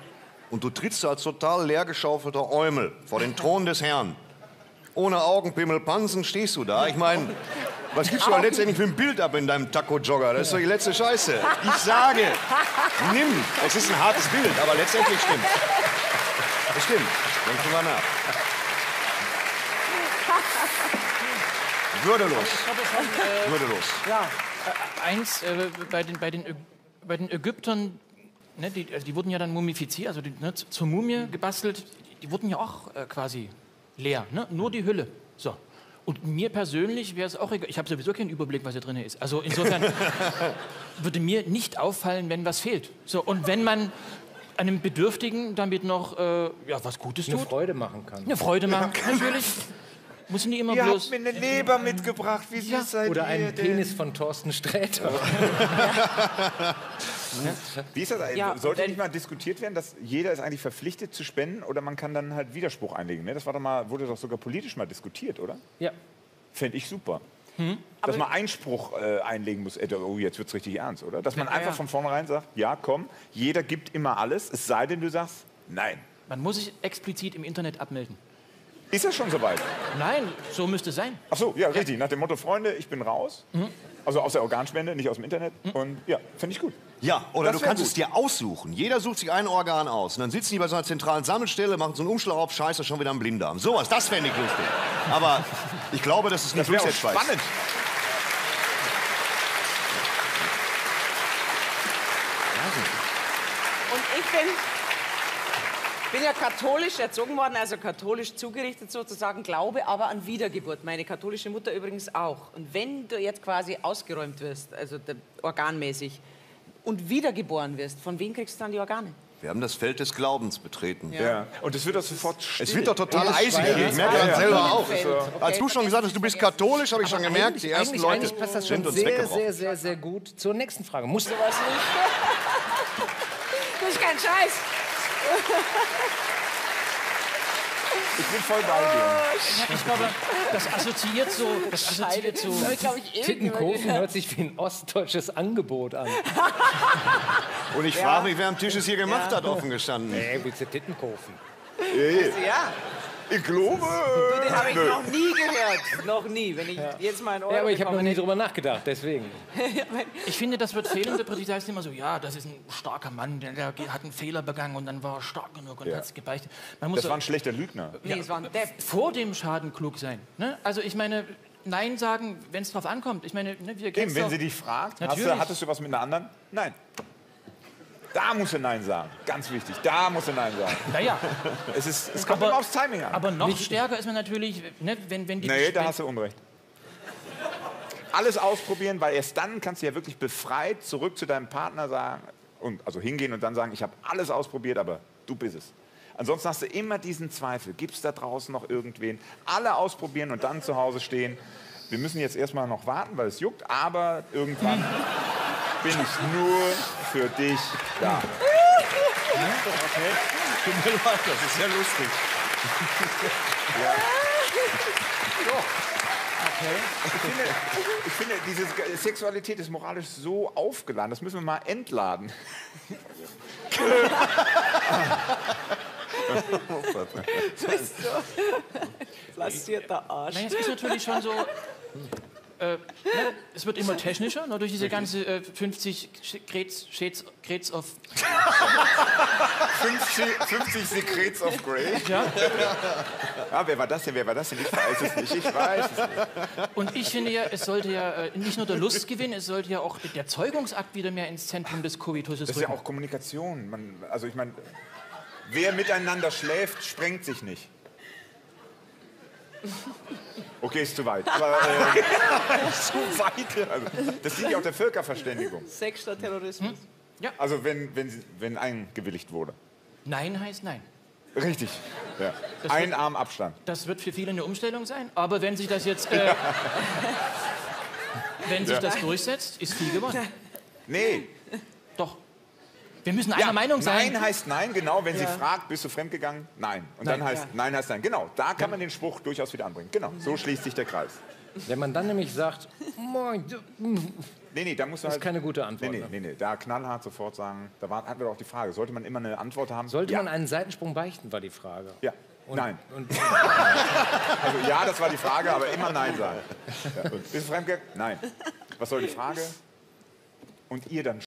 und du trittst als total leergeschaufelter Eumel vor den Thron des Herrn, ohne Augenpimmel, Pansen, stehst du da. Ich meine, was gibst du letztendlich für ein Bild ab in deinem Taco-Jogger? Das ist doch die letzte Scheiße. Ich sage, nimm. Es ist ein hartes Bild, aber letztendlich stimmt. Das stimmt. Denk drüber nach. Würdelos. Äh, Würdelos. Ja. Äh, eins, äh, bei den, bei den Ö Bei den Ägyptern, ne, die, also die wurden ja dann mumifiziert, also die, ne, zur Mumie gebastelt, die, die wurden ja auch äh, quasi leer, ne? Nur die Hülle. So. Und mir persönlich wäre es auch egal, ich habe sowieso keinen Überblick, was hier drin ist. Also insofern würde mir nicht auffallen, wenn was fehlt. So, und wenn man einem Bedürftigen damit noch äh, ja, was Gutes tut. Eine Freude machen kann. Eine Freude machen kann, natürlich. Muss nicht immer ihr bloß habt mir eine Leber mitgebracht, wie ja. süß seid Oder einen Penis von Torsten Sträter. Ja. Wie ist das eigentlich? Ja, sollte nicht mal diskutiert werden, dass jeder ist eigentlich verpflichtet zu spenden oder man kann dann halt Widerspruch einlegen? Ne? Das war doch mal, wurde doch sogar politisch mal diskutiert, oder? Ja. Fände ich super. Hm? Dass man Einspruch äh, einlegen muss. Oh, jetzt wird es richtig ernst, oder? Dass man ja, einfach ja. von vornherein sagt, ja, komm, jeder gibt immer alles, es sei denn, du sagst, nein. Man muss sich explizit im Internet abmelden. Ist das schon soweit? Nein, so müsste es sein. Ach so, ja, richtig. Nach dem Motto, Freunde, ich bin raus. Mhm. Also aus der Organspende, nicht aus dem Internet. Mhm. Und ja, finde ich gut. Ja, oder das du kannst gut. es dir aussuchen. Jeder sucht sich ein Organ aus. Und dann sitzen die bei so einer zentralen Sammelstelle, machen so einen Umschlag auf, scheiße, schon wieder ein Blinddarm. Sowas, das fände ich lustig. Aber ich glaube, das ist nicht das auch spannend. Und ich bin... Ich bin ja katholisch erzogen worden, also katholisch zugerichtet sozusagen, glaube aber an Wiedergeburt. Meine katholische Mutter übrigens auch. Und wenn du jetzt quasi ausgeräumt wirst, also organmäßig, und wiedergeboren wirst, von wem kriegst du dann die Organe? Wir haben das Feld des Glaubens betreten. Ja. Ja. Und es wird doch sofort still. Es wird doch total ja, eisig. Ja. Ich merke ja, das selber ja. auch. Okay, als du schon gesagt hast, du bist katholisch, habe ich schon gemerkt, die ersten Leute eigentlich passt das schon sind uns sehr, sehr, sehr, sehr gut. Zur nächsten Frage. Musst du was nicht? Das ist kein Scheiß. Ich bin voll bei dir. Ich glaube, das assoziiert so. Das assoziiert so. Tittenkofen hört sich wie ein ostdeutsches Angebot an. Und ich ja. frage mich, wer am Tisch es hier gemacht ja. hat, offen gestanden. Nee, bitte Tittenkofen. Hey. Also, ja. Ich glaube. Du, den habe ich noch nie gehört. Noch nie. Wenn ich ja. jetzt mal in Ordnung. Ja, aber ich habe noch nie drüber nachgedacht, deswegen. Ich finde, das wird fehlinterpretiert. Das heißt immer so, ja, das ist ein starker Mann, der hat einen Fehler begangen und dann war er stark genug und ja. hat es gebeichtet. Man muss das war ein schlechter Lügner. Ja, nee, es war ein Depp. Vor dem Schaden klug sein. Ne? Also ich meine, Nein sagen, wenn es drauf ankommt. Ich meine, ne, wir Eben, wenn doch, sie dich fragt, hast du, hattest du was mit einer anderen? Nein. Da muss er Nein sagen. Ganz wichtig. Da muss er Nein sagen. Naja. Es, ist, es kommt aber, immer aufs Timing an. Aber noch Nicht stärker ist man natürlich, ne, wenn, wenn die... Nee, da hast du Unrecht. Alles ausprobieren, weil erst dann kannst du ja wirklich befreit zurück zu deinem Partner sagen, und, also hingehen und dann sagen, ich habe alles ausprobiert, aber du bist es. Ansonsten hast du immer diesen Zweifel. Gibt es da draußen noch irgendwen? Alle ausprobieren und dann zu Hause stehen. Wir müssen jetzt erstmal noch warten, weil es juckt, aber irgendwann... bin ich nur für dich da. Okay. Tut mir leid, das ist ja lustig. Ja. So. Okay. Ich finde, ich finde diese Sexualität ist moralisch so aufgeladen, das müssen wir mal entladen. So ist so. rastierter Arsch. Nein, es ist natürlich schon so... Äh, ne, es wird immer technischer, ne, durch diese ganze äh, fünfzig Shades of... fünfzig Secrets of Grey? Ja. Ja, wer war das denn, wer war das denn? Ich weiß es nicht, ich weiß es nicht. Und ich finde ja, es sollte ja äh, nicht nur der Lust gewinnen, es sollte ja auch der Zeugungsakt wieder mehr ins Zentrum des Koitus rücken. Das ist ja auch Kommunikation. Man, also ich meine, wer miteinander schläft, sprengt sich nicht. Okay, ist zu weit. Aber, äh, zu weit. Also, das liegt ja auch der Völkerverständigung. Sex statt Terrorismus. Hm? Ja. Also wenn, wenn, wenn eingewilligt wurde. Nein heißt nein. Richtig. Ja. Ein Arm Abstand. Das wird für viele eine Umstellung sein. Aber wenn sich das jetzt, äh, ja. wenn sich ja. das durchsetzt, ist viel gewonnen. Nee. Doch. Wir müssen einer ja, Meinung sein. Nein heißt nein, genau. Wenn ja. sie fragt, bist du fremdgegangen? Nein. Und nein, dann heißt ja. nein heißt nein. Genau, da kann man den Spruch durchaus wieder anbringen. Genau, so schließt sich der Kreis. Wenn man dann nämlich sagt, moin, nee, nee, da muss man halt, ist keine gute Antwort. Nee, nee, nee, nee, da knallhart sofort sagen, da war, hatten wir doch auch die Frage, sollte man immer eine Antwort haben? Sollte ja. man einen Seitensprung beichten, war die Frage. Ja, und, nein. Und also ja, das war die Frage, aber immer nein sagen. Ja. Bist du fremdgegangen? Nein. Was soll die Frage? Und ihr dann